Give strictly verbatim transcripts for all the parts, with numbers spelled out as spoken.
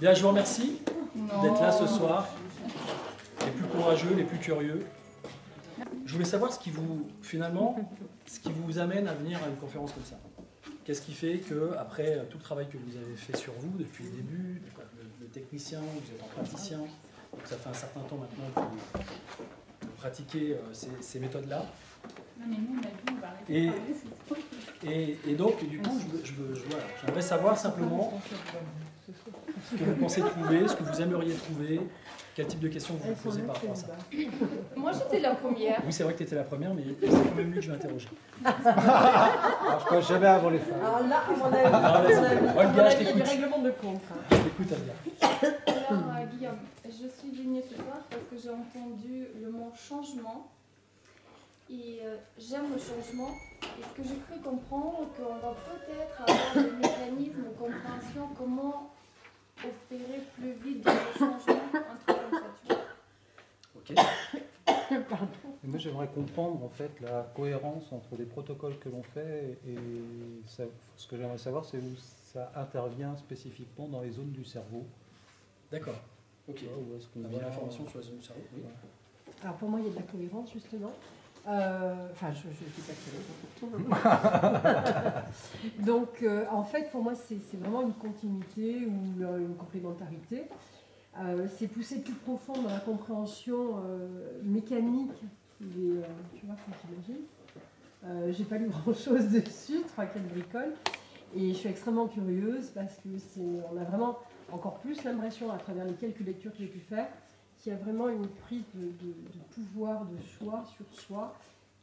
Bien, je vous remercie d'être là ce soir, les plus courageux, les plus curieux. Je voulais savoir ce qui vous, finalement, ce qui vous amène à venir à une conférence comme ça. Qu'est-ce qui fait que, après tout le travail que vous avez fait sur vous depuis le début, le technicien, vous êtes un praticien, donc ça fait un certain temps maintenant que vous pratiquez ces, ces méthodes-là. Et, et, et donc, du coup, je, je, je, voilà, j'aimerais savoir simplement ce que vous pensez trouver, ce que vous aimeriez trouver, quel type de questions vous vous posez par rapport à ça. Moi, j'étais la première. Oui, c'est vrai que tu étais la première, mais c'est quand même lui que je vais interroger. Alors, je ne passe jamais avant les femmes. Alors là, on a, ah, on a, on a, on a, on a des règlements de compte. Je t'écoute, Alia. Alors, euh, Guillaume, je suis venue ce soir parce que j'ai entendu le mot changement. Et euh, j'aime le changement. Et ce que j'ai cru comprendre, qu'on va peut-être avoir des mécanismes de compréhension, comment opérer plus vite dans le changement, un truc comme ça, tu vois. Ok. Pardon. Et moi, j'aimerais comprendre, en fait, la cohérence entre les protocoles que l'on fait et ça, ce que j'aimerais savoir, c'est où ça intervient spécifiquement dans les zones du cerveau. D'accord. Ok. Où est-ce qu'on a l'information sur les zones du cerveau? Oui. Alors, pour moi, il y a de la cohérence, justement. Enfin, euh, je ne dis pas que c'est Donc, euh, en fait, pour moi, c'est vraiment une continuité ou une complémentarité. Euh, c'est pousser plus profond dans la compréhension euh, mécanique des. Euh, tu vois, quand j'imagine. Euh, J'ai pas lu grand-chose dessus, trois quatre bricoles. Et je suis extrêmement curieuse parce que c'est, on a vraiment encore plus l'impression, à travers les quelques lectures que j'ai pu faire, qu'il y a vraiment une prise de, de, de pouvoir, de choix sur soi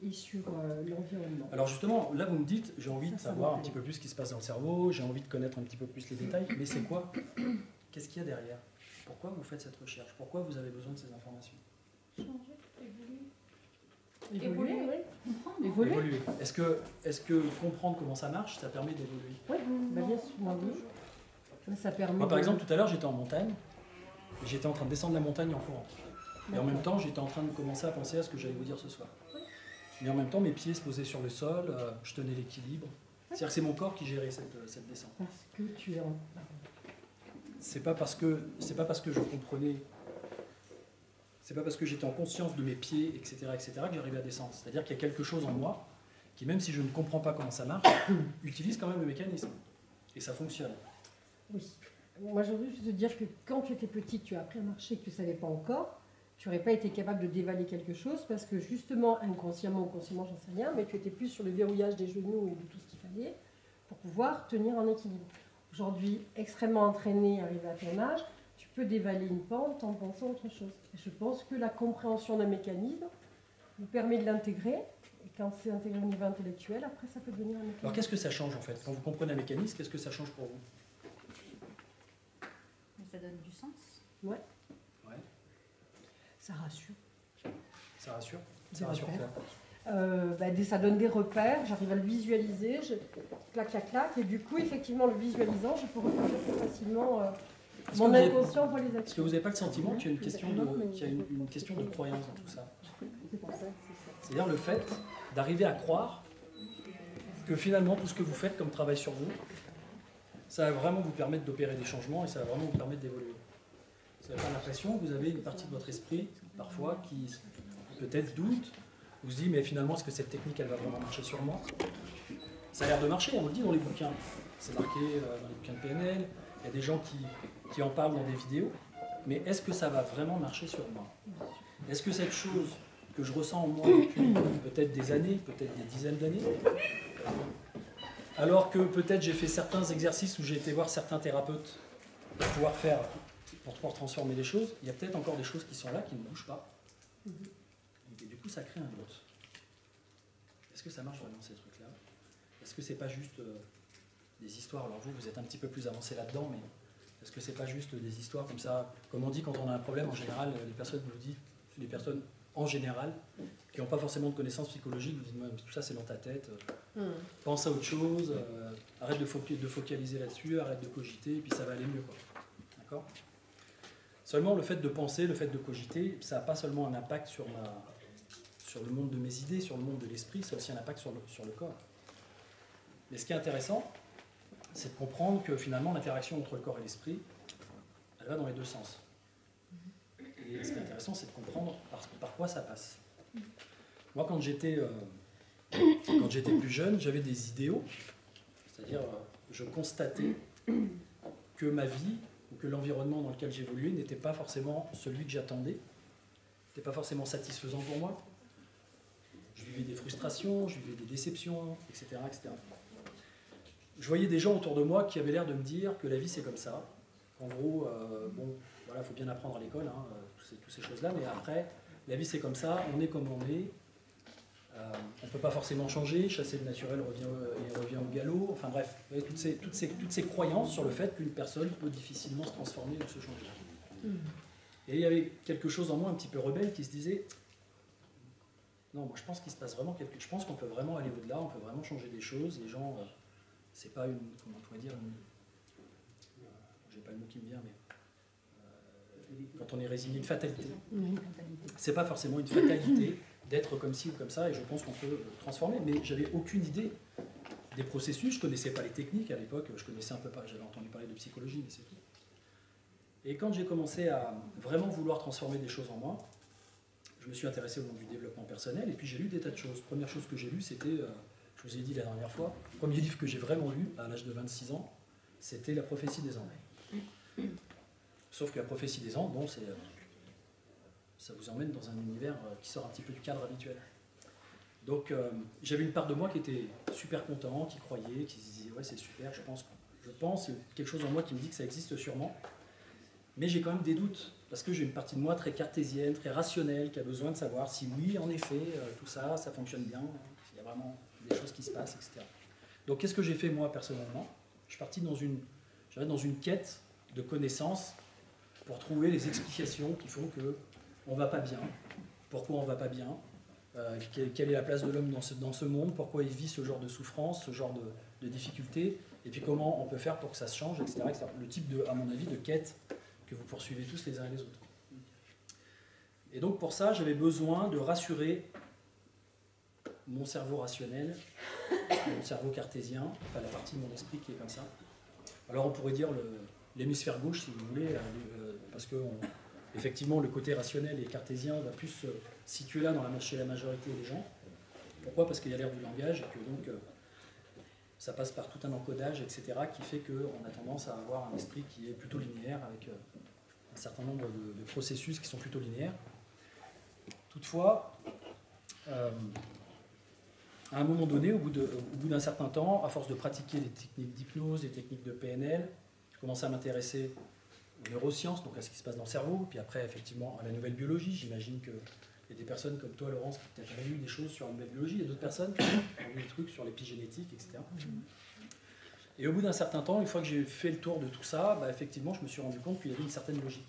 et sur euh, l'environnement. Alors justement, là vous me dites, j'ai envie ça, de savoir un petit peu plus ce qui se passe dans le cerveau, j'ai envie de connaître un petit peu plus les détails, mais c'est quoi? Qu'est-ce qu'il y a derrière? Pourquoi vous faites cette recherche? Pourquoi vous avez besoin de ces informations? Changer, évoluer. Évoluer, oui. Évoluer. Évoluer. Est-ce que, est-ce que comprendre comment ça marche, ça permet d'évoluer? Oui, bah bien sûr. Non, oui. Ça permet. Moi par exemple, tout à l'heure j'étais en montagne. J'étais en train de descendre la montagne en courant. Et en même temps, j'étais en train de commencer à penser à ce que j'allais vous dire ce soir. Mais en même temps, mes pieds se posaient sur le sol, je tenais l'équilibre. C'est-à-dire que c'est mon corps qui gérait cette, cette descente. Parce que tu es en... C'est pas parce que, c'est pas parce que je comprenais... C'est pas parce que j'étais en conscience de mes pieds, et cetera, et cetera, que j'arrivais à descendre. C'est-à-dire qu'il y a quelque chose en moi qui, même si je ne comprends pas comment ça marche, utilise quand même le mécanisme. Et ça fonctionne. Oui. Moi, j'ai envie juste de dire que quand tu étais petite, tu as appris à marcher et que tu ne savais pas encore, tu n'aurais pas été capable de dévaler quelque chose parce que justement, inconsciemment ou consciemment, j'en sais rien, mais tu étais plus sur le verrouillage des genoux et de tout ce qu'il fallait pour pouvoir tenir en équilibre. Aujourd'hui, extrêmement entraîné, arrivé à ton âge, tu peux dévaler une pente en pensant à autre chose. Et je pense que la compréhension d'un mécanisme nous permet de l'intégrer. Et quand c'est intégré au niveau intellectuel, après, ça peut devenir un mécanisme. Alors, qu'est-ce que ça change en fait? Quand vous comprenez un mécanisme, qu'est-ce que ça change pour vous? Ça donne du sens. Ouais. Ouais. Ça rassure. Ça rassure. Des ça rassure quoi? euh, bah, Ça donne des repères, j'arrive à le visualiser, je... clac, clac, clac, et du coup, effectivement, le visualisant, je peux reconnaître facilement euh, mon inconscient avez... pour les actions. Est-ce que vous n'avez pas le sentiment qu'il y a une question de, qu'il y a une, une question de croyance dans tout ça? C'est-à-dire le fait d'arriver à croire que finalement, tout ce que vous faites comme travail sur vous, ça va vraiment vous permettre d'opérer des changements et ça va vraiment vous permettre d'évoluer. Vous n'avez pas l'impression que vous avez une partie de votre esprit, parfois, qui peut-être doute, vous se dit, mais finalement, est-ce que cette technique, elle va vraiment marcher sur moi? Ça a l'air de marcher, on le dit dans les bouquins. C'est marqué dans les bouquins de P N L, il y a des gens qui, qui en parlent dans des vidéos, mais est-ce que ça va vraiment marcher sur moi? Est-ce que cette chose que je ressens en moi depuis peut-être des années, peut-être des dizaines d'années, alors que peut-être j'ai fait certains exercices où j'ai été voir certains thérapeutes pour pouvoir faire, pour pouvoir transformer les choses, il y a peut-être encore des choses qui sont là, qui ne bougent pas. Et du coup, ça crée un doute. Est-ce que ça marche vraiment ces trucs-là? Est-ce que c'est pas juste euh, des histoires? Alors vous, vous êtes un petit peu plus avancé là-dedans, mais est-ce que c'est pas juste des histoires comme ça? Comme on dit quand on a un problème, en général, les personnes vous disent, les personnes en général, qui n'ont pas forcément de connaissances psychologiques, vous dites, tout ça c'est dans ta tête, mm. pense à autre chose, euh, arrête de, fo de focaliser là-dessus, arrête de cogiter, et puis ça va aller mieux. D'accord? Seulement le fait de penser, le fait de cogiter, ça n'a pas seulement un impact sur, ma, sur le monde de mes idées, sur le monde de l'esprit, ça a aussi un impact sur le, sur le corps. Mais ce qui est intéressant, c'est de comprendre que finalement l'interaction entre le corps et l'esprit, elle va dans les deux sens. Et ce qui est intéressant, c'est de comprendre par, par quoi ça passe. Moi, quand j'étais euh, quand j'étais plus jeune, j'avais des idéaux, c'est-à-dire euh, je constatais que ma vie ou que l'environnement dans lequel j'évoluais n'était pas forcément celui que j'attendais, n'était pas forcément satisfaisant pour moi. Je vivais des frustrations, je vivais des déceptions, et cetera, et cetera. Je voyais des gens autour de moi qui avaient l'air de me dire que la vie c'est comme ça, qu'en gros, euh, bon, voilà, faut bien apprendre à l'école, hein, toutes ces, toutes ces choses-là, mais après, la vie c'est comme ça, on est comme on est, euh, on ne peut pas forcément changer, chasser le naturel revient, et revient au galop, enfin bref, vous voyez, toutes, ces, toutes, ces, toutes ces croyances sur le fait qu'une personne peut difficilement se transformer ou se changer. Et il y avait quelque chose en moi un petit peu rebelle qui se disait... Non, moi je pense qu'il se passe vraiment quelque chose. Je pense qu'on peut vraiment aller au-delà, on peut vraiment changer des choses. Les gens, euh, c'est pas une, comment on pourrait dire, euh, j'ai pas le mot qui me vient, mais euh, quand on est résigné, une fatalité. C'est pas forcément une fatalité d'être comme ci ou comme ça, et je pense qu'on peut le transformer. Mais j'avais aucune idée des processus, je connaissais pas les techniques à l'époque, je connaissais un peu pas, j'avais entendu parler de psychologie, mais c'est tout. Et quand j'ai commencé à vraiment vouloir transformer des choses en moi, je me suis intéressé au monde du développement personnel et puis j'ai lu des tas de choses. Première chose que j'ai lue, c'était, euh, je vous ai dit la dernière fois, le premier livre que j'ai vraiment lu à l'âge de vingt-six ans, c'était La prophétie des Anges. Sauf que La prophétie des Anges, bon, c'est, euh, ça vous emmène dans un univers euh, qui sort un petit peu du cadre habituel. Donc euh, j'avais une part de moi qui était super content, qui croyait, qui se disait ouais c'est super, je pense, je pense, il y a quelque chose en moi qui me dit que ça existe sûrement. Mais j'ai quand même des doutes, parce que j'ai une partie de moi très cartésienne, très rationnelle, qui a besoin de savoir si oui, en effet, euh, tout ça, ça fonctionne bien, s'il y a vraiment des choses qui se passent, et cetera. Donc qu'est-ce que j'ai fait moi, personnellement? Je suis parti dans une, dans une quête de connaissances pour trouver les explications qui font qu'on ne va pas bien, pourquoi on ne va pas bien, euh, quelle est la place de l'homme dans ce, dans ce monde, pourquoi il vit ce genre de souffrance, ce genre de, de difficultés, et puis comment on peut faire pour que ça se change, et cetera, et cetera. Le type, de, à mon avis, de quête que vous poursuivez tous les uns et les autres. Et donc pour ça, j'avais besoin de rassurer mon cerveau rationnel, mon cerveau cartésien, enfin la partie de mon esprit qui est comme ça. Alors on pourrait dire l'hémisphère gauche, si vous voulez, euh, parce que on, effectivement le côté rationnel et cartésien va plus se situer là dans la, chez la majorité des gens. Pourquoi? Parce qu'il y a l'ère du langage et que donc euh, ça passe par tout un encodage, et cetera, qui fait qu'on a tendance à avoir un esprit qui est plutôt linéaire, avec euh, un certain nombre de, de processus qui sont plutôt linéaires. Toutefois, euh, à un moment donné, au bout de, au bout d'un certain temps, à force de pratiquer des techniques d'hypnose, des techniques de P N L, je commençais à m'intéresser aux neurosciences, donc à ce qui se passe dans le cerveau, puis après, effectivement, à la nouvelle biologie. J'imagine qu'il y a des personnes comme toi, Laurence, qui t'ont lu des choses sur la nouvelle biologie, et d'autres personnes qui ont lu des trucs sur l'épigénétique, et cetera. Et au bout d'un certain temps, une fois que j'ai fait le tour de tout ça, bah effectivement, je me suis rendu compte qu'il y avait une certaine logique.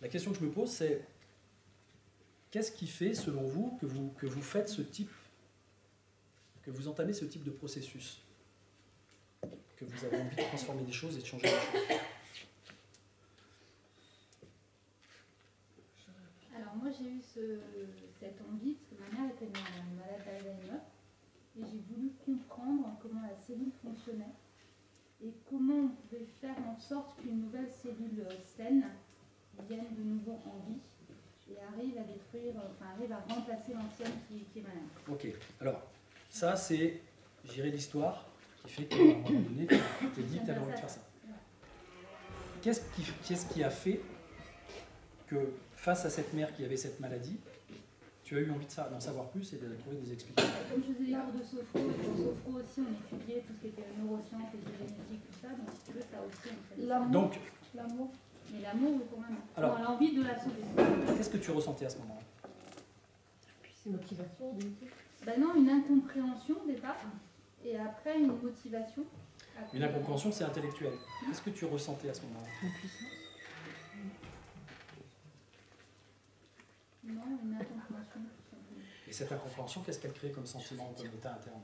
La question que je me pose, c'est qu'est-ce qui fait, selon vous, que vous, que vous faites ce type, que vous entamez ce type de processus, que vous avez envie de transformer des choses et de changer des choses? Alors moi, j'ai eu ce, cette envie, parce que ma mère était malade d'Alzheimer. Et j'ai voulu comprendre comment la cellule fonctionnait et comment on pouvait faire en sorte qu'une nouvelle cellule saine vienne de nouveau en vie et arrive à détruire, enfin arrive à remplacer l'ancienne qui, qui est malade. Ok, alors ça c'est, j'irai l'histoire qui fait qu'à un moment donné, tu t'es dit que tu avais envie de faire ça. Qu'est-ce qui, qu'est-ce qui a fait que face à cette mère qui avait cette maladie, tu as eu envie d'en savoir plus et de trouver des explications? Comme je faisais l'art de Sofro, et pour Sofro aussi, on étudiait tout ce qui était neurosciences et génétique, tout ça, donc si tu veux, ça aussi, en fait. L'amour. L'amour. Mais l'amour, quand même. Alors, on a envie de la sauver. Qu'est-ce que tu ressentais à ce moment-là? C'est une motivation, du coup. Ben non, une incompréhension au départ, et après une motivation. Après... Une incompréhension, c'est intellectuel. Qu'est-ce que tu ressentais à ce moment-là? Une puissance. Non, une incompréhension. Et cette incompréhension, qu'est-ce qu'elle crée comme sentiment, comme état interne?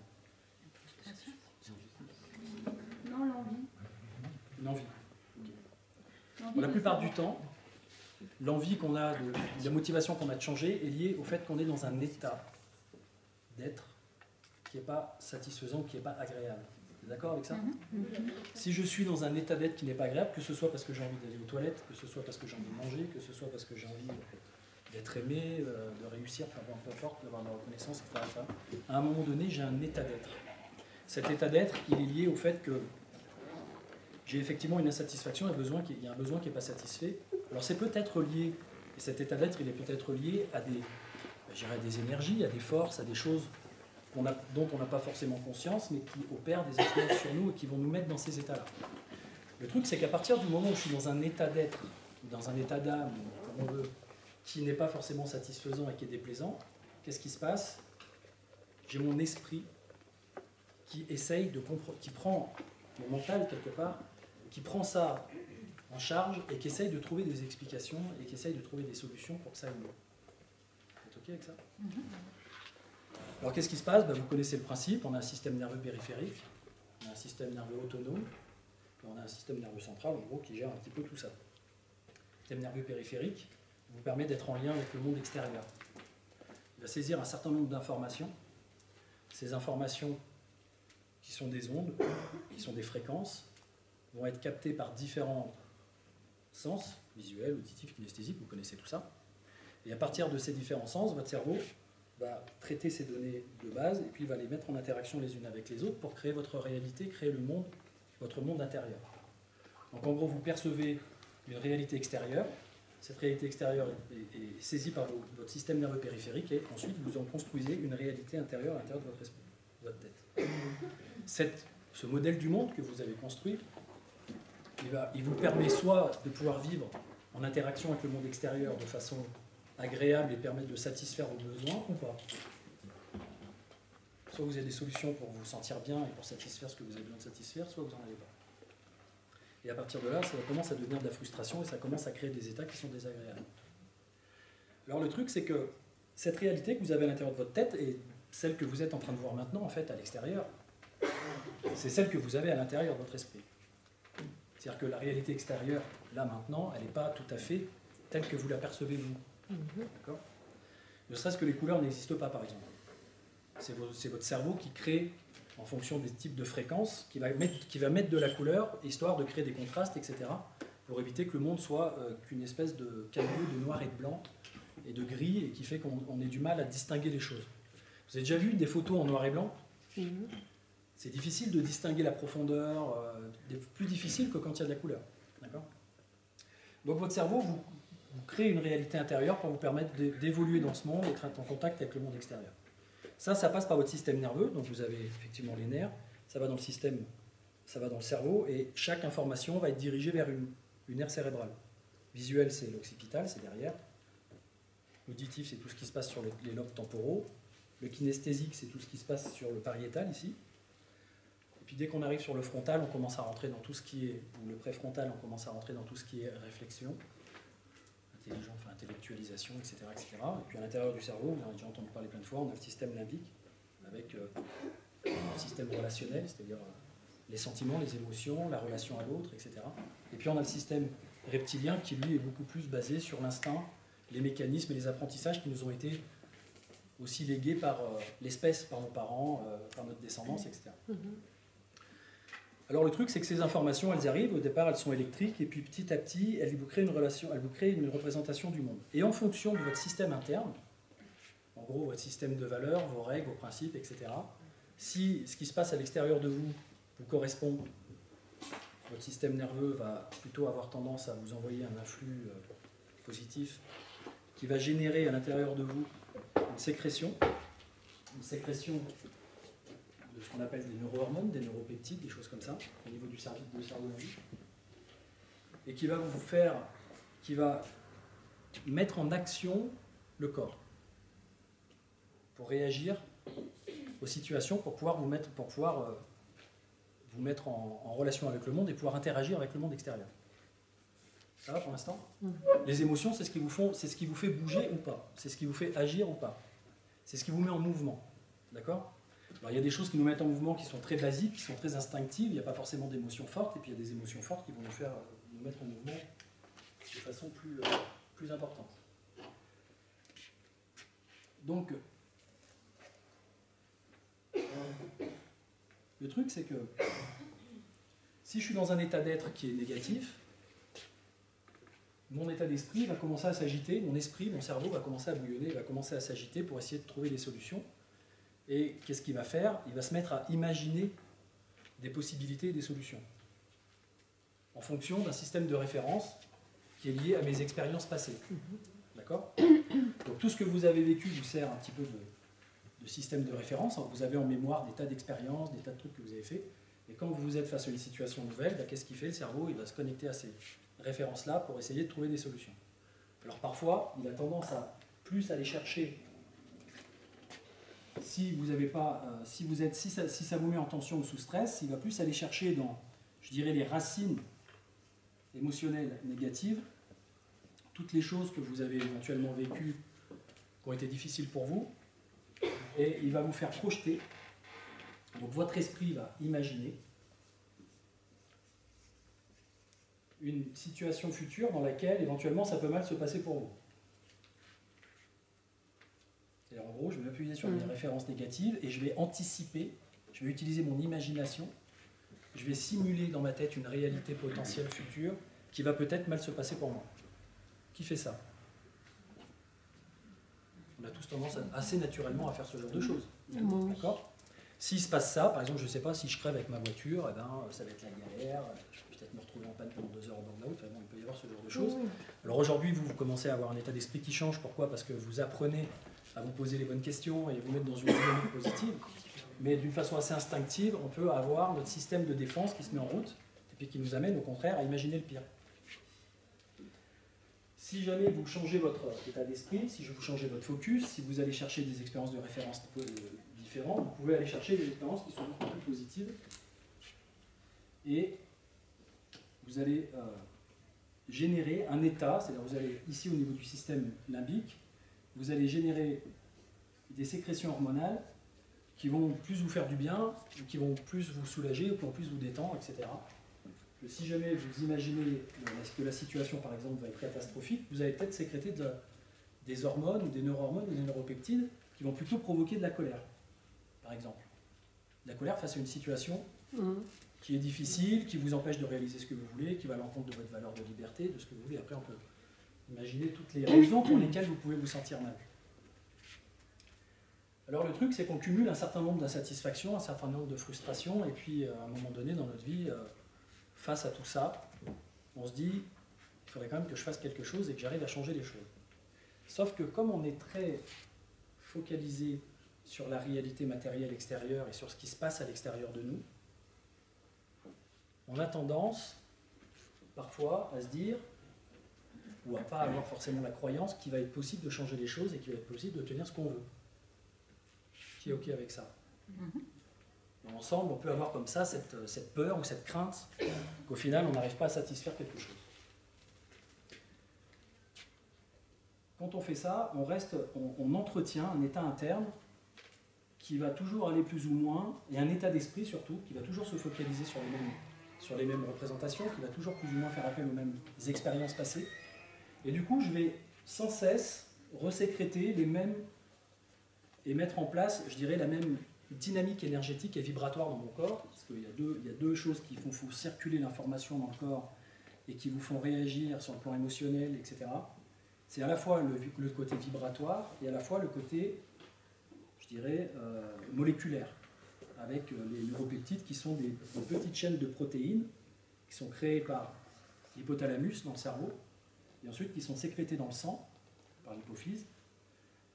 Non, l'envie. L'envie. Okay. Bon, la plupart du temps, l'envie qu'on a, de, la motivation qu'on a de changer est liée au fait qu'on est dans un état d'être qui qui n'est pas satisfaisant, qui n'est pas agréable. Vous êtes d'accord avec ça? Mm-hmm. Si je suis dans un état d'être qui n'est pas agréable, que ce soit parce que j'ai envie d'aller aux toilettes, que ce soit parce que j'ai envie de manger, que ce soit parce que j'ai envie d'être aimé, euh, de réussir, enfin, d'avoir un peu forte, d'avoir de la reconnaissance, et cetera, et cetera, à un moment donné, j'ai un état d'être. Cet état d'être, il est lié au fait que j'ai effectivement une insatisfaction, un besoin qui, il y a un besoin qui n'est pas satisfait. Alors c'est peut-être lié, et cet état d'être, il est peut-être lié à des, à des énergies, à des forces, à des choses on a, dont on n'a pas forcément conscience, mais qui opèrent des influences sur nous et qui vont nous mettre dans ces états-là. Le truc, c'est qu'à partir du moment où je suis dans un état d'être, dans un état d'âme, comme on veut, qui n'est pas forcément satisfaisant et qui est déplaisant, qu'est-ce qui se passe? J'ai mon esprit qui essaye de comprendre, qui prend mon mental quelque part, qui prend ça en charge et qui essaye de trouver des explications et qui essaye de trouver des solutions pour que ça aille mieux. Vous êtes OK avec ça? Mm-hmm. Alors qu'est-ce qui se passe? Ben, vous connaissez le principe, on a un système nerveux périphérique, on a un système nerveux autonome, puis on a un système nerveux central en gros qui gère un petit peu tout ça. Le système nerveux périphérique vous permet d'être en lien avec le monde extérieur. Il va saisir un certain nombre d'informations. Ces informations qui sont des ondes, qui sont des fréquences, vont être captées par différents sens, visuels, auditifs, kinesthésiques, vous connaissez tout ça. Et à partir de ces différents sens, votre cerveau va traiter ces données de base et puis va les mettre en interaction les unes avec les autres pour créer votre réalité, créer le monde, votre monde intérieur. Donc en gros, vous percevez une réalité extérieure, cette réalité extérieure est, est, est saisie par vos, votre système nerveux périphérique et ensuite vous en construisez une réalité intérieure à l'intérieur de votre esprit, de votre tête. Cette, ce modèle du monde que vous avez construit, il, va, il vous permet soit de pouvoir vivre en interaction avec le monde extérieur de façon agréable et permettre de satisfaire vos besoins ou pas. Soit vous avez des solutions pour vous sentir bien et pour satisfaire ce que vous avez besoin de satisfaire, soit vous n'en avez pas. Et à partir de là, ça commence à devenir de la frustration et ça commence à créer des états qui sont désagréables. Alors le truc, c'est que cette réalité que vous avez à l'intérieur de votre tête et celle que vous êtes en train de voir maintenant, en fait, à l'extérieur, c'est celle que vous avez à l'intérieur de votre esprit. C'est-à-dire que la réalité extérieure, là, maintenant, elle n'est pas tout à fait telle que vous la percevez, vous. D'accord ? Ne serait-ce que les couleurs n'existent pas, par exemple. C'est votre cerveau qui crée, en fonction des types de fréquences, qui va mettre, qui va mettre de la couleur, histoire de créer des contrastes, et cetera, pour éviter que le monde soit euh, qu'une espèce de caillou de noir et de blanc, et de gris, et qui fait qu'on ait du mal à distinguer les choses. Vous avez déjà vu des photos en noir et blanc ? Mmh. C'est difficile de distinguer la profondeur, euh, plus difficile que quand il y a de la couleur. Donc votre cerveau vous, vous crée une réalité intérieure pour vous permettre d'évoluer dans ce monde et d'être en contact avec le monde extérieur. Ça, ça passe par votre système nerveux, donc vous avez effectivement les nerfs, ça va dans le système, ça va dans le cerveau, et chaque information va être dirigée vers une, une aire cérébrale. Visuel, c'est l'occipital, c'est derrière. L'auditif, c'est tout ce qui se passe sur les, les lobes temporaux. Le kinesthésique, c'est tout ce qui se passe sur le pariétal, ici. Puis dès qu'on arrive sur le frontal, on commence à rentrer dans tout ce qui est, ou le préfrontal, on commence à rentrer dans tout ce qui est réflexion, intelligence, enfin intellectualisation, et cetera, et cetera. Et puis à l'intérieur du cerveau, on a déjà entendu parler plein de fois, on a le système limbique, avec euh, le système relationnel, c'est-à-dire euh, les sentiments, les émotions, la relation à l'autre, et cetera. Et puis on a le système reptilien qui, lui, est beaucoup plus basé sur l'instinct, les mécanismes et les apprentissages qui nous ont été aussi légués par euh, l'espèce, par nos parents, euh, par notre descendance, et cetera. Mm-hmm. Alors le truc, c'est que ces informations, elles arrivent, au départ elles sont électriques, et puis petit à petit, elles vous créent une relation, elles vous créent une représentation du monde. Et en fonction de votre système interne, en gros votre système de valeurs, vos règles, vos principes, et cetera, si ce qui se passe à l'extérieur de vous vous correspond, votre système nerveux va plutôt avoir tendance à vous envoyer un influx positif qui va générer à l'intérieur de vous une sécrétion, une sécrétion de ce qu'on appelle des neurohormones, des neuropeptides, des choses comme ça, au niveau du cerveau, du cerveau limbique, et qui va vous faire, qui va mettre en action le corps pour réagir aux situations, pour pouvoir vous mettre, pour pouvoir euh, vous mettre en, en relation avec le monde et pouvoir interagir avec le monde extérieur. Ça va pour l'instant? Mmh. Les émotions, c'est ce qui vous font, c'est ce qui vous fait bouger ou pas, c'est ce qui vous fait agir ou pas, c'est ce qui vous met en mouvement, d'accord? Alors, il y a des choses qui nous mettent en mouvement qui sont très basiques, qui sont très instinctives, il n'y a pas forcément d'émotions fortes, et puis il y a des émotions fortes qui vont nous faire nous mettre en mouvement de façon plus, euh, plus importante. Donc, euh, Le truc, c'est que si je suis dans un état d'être qui est négatif, mon état d'esprit va commencer à s'agiter, mon esprit, mon cerveau va commencer à bouillonner, va commencer à s'agiter pour essayer de trouver des solutions. Et qu'est-ce qu'il va faire? Il va se mettre à imaginer des possibilités et des solutions en fonction d'un système de référence qui est lié à mes expériences passées. D'accord? Donc tout ce que vous avez vécu vous sert un petit peu de, de système de référence. Vous avez en mémoire des tas d'expériences, des tas de trucs que vous avez fait. Et quand vous êtes face à une situation nouvelle, bah, qu'est-ce qu'il fait? Le cerveau, il va se connecter à ces références-là pour essayer de trouver des solutions. Alors parfois, il a tendance à plus aller chercher. Si vous avez pas, euh, si vous êtes, si ça, si ça vous met en tension ou sous stress, il va plus aller chercher dans, je dirais, les racines émotionnelles négatives, toutes les choses que vous avez éventuellement vécues, qui ont été difficiles pour vous, et il va vous faire projeter. Donc votre esprit va imaginer une situation future dans laquelle éventuellement ça peut mal se passer pour vous. C'est-à-dire en gros, je vais m'appuyer sur mes références négatives et je vais anticiper, je vais utiliser mon imagination, je vais simuler dans ma tête une réalité potentielle future qui va peut-être mal se passer pour moi. Qui fait ça? On a tous tendance assez naturellement à faire ce genre de choses. D'accord ? S'il se passe ça, par exemple, je ne sais pas, si je crève avec ma voiture, eh ben, ça va être la galère, je vais peut-être me retrouver en panne pendant deux heures en burn-out, enfin, il peut y avoir ce genre de choses. Alors aujourd'hui, vous, vous commencez à avoir un état d'esprit qui change, pourquoi? Parce que vous apprenez à vous poser les bonnes questions et vous mettre dans une dynamique positive, mais d'une façon assez instinctive, on peut avoir notre système de défense qui se met en route, et puis qui nous amène au contraire à imaginer le pire. Si jamais vous changez votre état d'esprit, si vous changez votre focus, si vous allez chercher des expériences de référence différentes, vous pouvez aller chercher des expériences qui sont beaucoup plus positives. Et vous allez euh, générer un état, c'est-à-dire vous allez, ici au niveau du système limbique, vous allez générer des sécrétions hormonales qui vont plus vous faire du bien, qui vont plus vous soulager, qui vont plus vous détendre, et cetera. Que si jamais vous imaginez que la situation, par exemple, va être catastrophique, vous allez peut-être sécréter de, des hormones, ou des neurohormones, ou des neuropeptides, qui vont plutôt provoquer de la colère, par exemple. De la colère face à une situation mmh. qui est difficile, qui vous empêche de réaliser ce que vous voulez, qui va à l'encontre de votre valeur de liberté, de ce que vous voulez. Après, on peut imaginer toutes les raisons pour lesquelles vous pouvez vous sentir mal. Alors le truc, c'est qu'on cumule un certain nombre d'insatisfactions, un certain nombre de frustrations, et puis à un moment donné dans notre vie, face à tout ça, on se dit, il faudrait quand même que je fasse quelque chose et que j'arrive à changer les choses. Sauf que comme on est très focalisé sur la réalité matérielle extérieure et sur ce qui se passe à l'extérieur de nous, on a tendance, parfois, à se dire, ou à ne pas avoir forcément la croyance qu'il va être possible de changer les choses et qu'il va être possible de tenir ce qu'on veut. Qui est OK avec ça ? Ensemble, on peut avoir comme ça cette, cette peur ou cette crainte qu'au final, on n'arrive pas à satisfaire quelque chose. Quand on fait ça, on, reste, on, on entretient un état interne qui va toujours aller plus ou moins, et un état d'esprit surtout, qui va toujours se focaliser sur les, mêmes, sur les mêmes représentations, qui va toujours plus ou moins faire appel aux mêmes expériences passées. Et du coup, je vais sans cesse resécréter les mêmes et mettre en place, je dirais, la même dynamique énergétique et vibratoire dans mon corps, parce qu'il y a deux, il y a deux choses qui font, font circuler l'information dans le corps et qui vous font réagir sur le plan émotionnel, et cetera. C'est à la fois le, le côté vibratoire et à la fois le côté, je dirais, euh, moléculaire, avec les neuropeptides qui sont des, des petites chaînes de protéines qui sont créées par l'hypothalamus dans le cerveau et ensuite qui sont sécrétées dans le sang par l'hypophyse.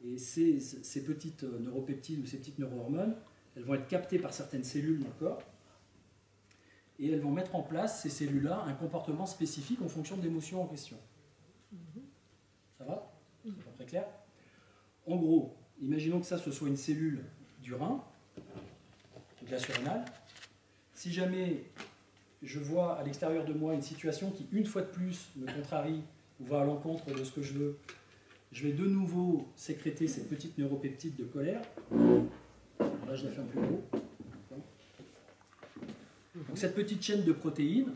Et ces, ces petites neuropeptides ou ces petites neurohormones, elles vont être captées par certaines cellules dans le corps et elles vont mettre en place, ces cellules-là, un comportement spécifique en fonction de l'émotion en question. Ça va? C'est pas très clair? En gros, imaginons que ça, ce soit une cellule du rein, de la surrénale. Si jamais je vois à l'extérieur de moi une situation qui, une fois de plus, me contrarie ou va à l'encontre de ce que je veux, je vais de nouveau sécréter ces petites neuropeptides de colère. Là, je la fais un peu gros. Donc, cette petite chaîne de protéines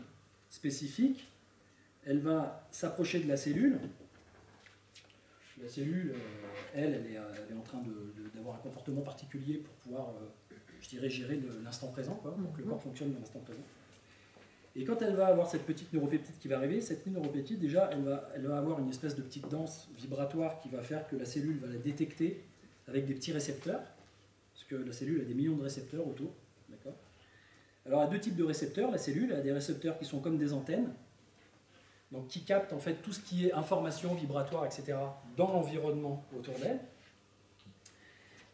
spécifique, elle va s'approcher de la cellule. La cellule, elle, elle est, elle est en train d'avoir un comportement particulier pour pouvoir, je je dirais, gérer l'instant présent, quoi, donc le corps fonctionne dans l'instant présent. Et quand elle va avoir cette petite neuropeptide qui va arriver, cette neuropeptide, déjà, elle va, elle va avoir une espèce de petite danse vibratoire qui va faire que la cellule va la détecter avec des petits récepteurs, parce que la cellule a des millions de récepteurs autour. Alors, elle a deux types de récepteurs. La cellule a des récepteurs qui sont comme des antennes, donc qui captent en fait tout ce qui est information vibratoire, et cetera, dans l'environnement autour d'elle.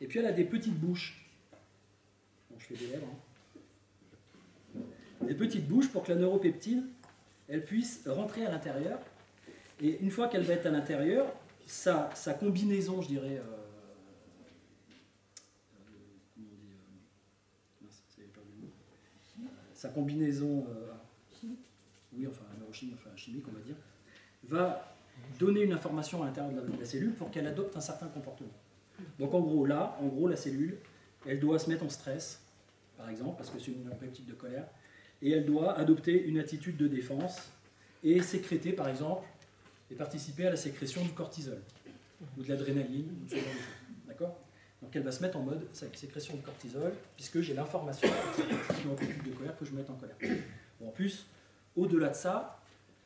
Et puis, elle a des petites bouches. Bon, je fais des lèvres, hein. Des petites bouches pour que la neuropeptide, elle puisse rentrer à l'intérieur. Et une fois qu'elle va être à l'intérieur, sa, sa combinaison, je dirais, euh, euh, comment on dit, euh, mince, ça avait perdu le mot. Euh, sa combinaison, euh, oui, enfin, neurochimie, enfin, chimique, on va dire, va donner une information à l'intérieur de, de la cellule pour qu'elle adopte un certain comportement. Donc en gros, là, en gros, la cellule, elle doit se mettre en stress, par exemple, parce que c'est une neuropeptide de colère. Et elle doit adopter une attitude de défense et sécréter, par exemple, et participer à la sécrétion du cortisol, ou de l'adrénaline, ou de ce genre de choses. D'accord ? Donc elle va se mettre en mode sécrétion de cortisol, puisque j'ai l'information de colère que je me mette en colère. Bon, en plus, au-delà de ça,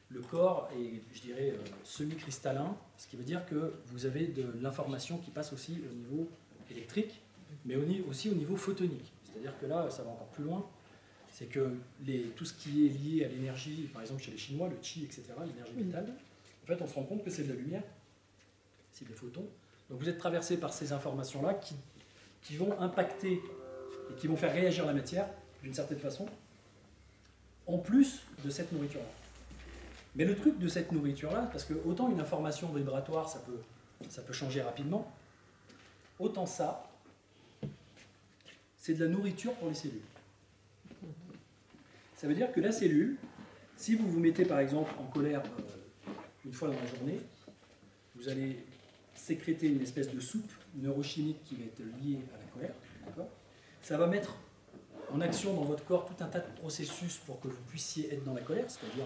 le corps est, je dirais, semi-cristallin, ce qui veut dire que vous avez de l'information qui passe aussi au niveau électrique, mais aussi au niveau photonique. C'est-à-dire que là, ça va encore plus loin. C'est que les, tout ce qui est lié à l'énergie, par exemple chez les Chinois, le chi, et cetera, l'énergie vitale, en fait, on se rend compte que c'est de la lumière, c'est des photons. Donc vous êtes traversé par ces informations-là qui, qui vont impacter et qui vont faire réagir la matière, d'une certaine façon, en plus de cette nourriture-là. Mais le truc de cette nourriture-là, parce que autant une information vibratoire, ça peut, ça peut changer rapidement, autant ça, c'est de la nourriture pour les cellules. Ça veut dire que la cellule, si vous vous mettez par exemple en colère euh, une fois dans la journée, vous allez sécréter une espèce de soupe neurochimique qui va être liée à la colère. Ça va mettre en action dans votre corps tout un tas de processus pour que vous puissiez être dans la colère, c'est-à-dire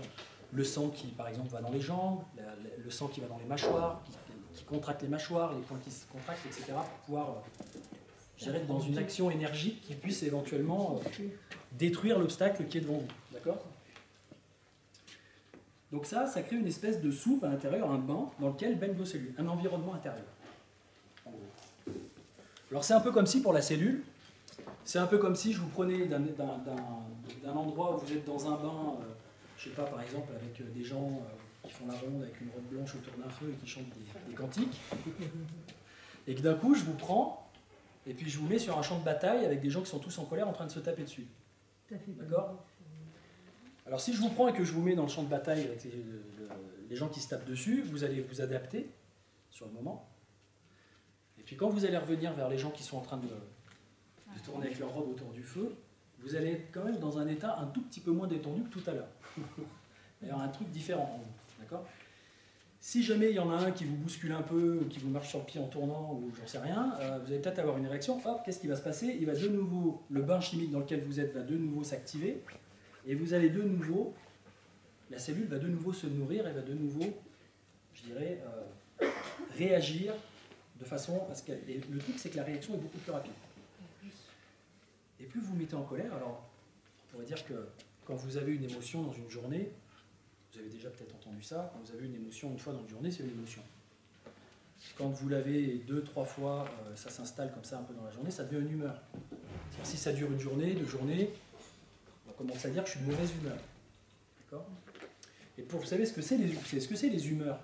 le sang qui par exemple va dans les jambes, la, la, le sang qui va dans les mâchoires, qui, qui contracte les mâchoires, les points qui se contractent, et cetera, pour pouvoir euh, être dans une action énergique qui puisse éventuellement... Euh, détruire l'obstacle qui est devant vous, d'accord? Donc ça, ça crée une espèce de soupe à l'intérieur, un bain dans lequel baignent vos cellules, un environnement intérieur. En gros. Alors c'est un peu comme si, pour la cellule, c'est un peu comme si je vous prenais d'un endroit où vous êtes dans un bain, euh, je sais pas, par exemple, avec euh, des gens euh, qui font la ronde avec une robe blanche autour d'un feu et qui chantent des, des cantiques, et que d'un coup, je vous prends, et puis je vous mets sur un champ de bataille avec des gens qui sont tous en colère en train de se taper dessus. D'accord ? Alors si je vous prends et que je vous mets dans le champ de bataille avec les, les gens qui se tapent dessus, vous allez vous adapter sur le moment. Et puis quand vous allez revenir vers les gens qui sont en train de, de tourner avec leur robe autour du feu, vous allez être quand même dans un état un tout petit peu moins détendu que tout à l'heure. D'ailleurs, un truc différent en vous. D'accord ? Si jamais il y en a un qui vous bouscule un peu, ou qui vous marche sur le pied en tournant, ou j'en sais rien, euh, vous allez peut-être avoir une réaction, hop, qu'est-ce qui va se passer? Il va de nouveau, le bain chimique dans lequel vous êtes va de nouveau s'activer, et vous allez de nouveau, la cellule va de nouveau se nourrir, et va de nouveau, je dirais, euh, réagir de façon à ce qu'elle... Et le truc, c'est que la réaction est beaucoup plus rapide. Et plus vous vous mettez en colère, alors, on pourrait dire que quand vous avez une émotion dans une journée, vous avez déjà peut-être entendu ça, quand vous avez une émotion une fois dans une journée, c'est une émotion. Quand vous l'avez deux, trois fois, euh, ça s'installe comme ça un peu dans la journée, ça devient une humeur. C'est-à-dire si ça dure une journée, deux journées, on commence à dire que je suis de mauvaise humeur. D'accord ? Et pour, vous savez ce que c'est les, ce que c'est les humeurs ?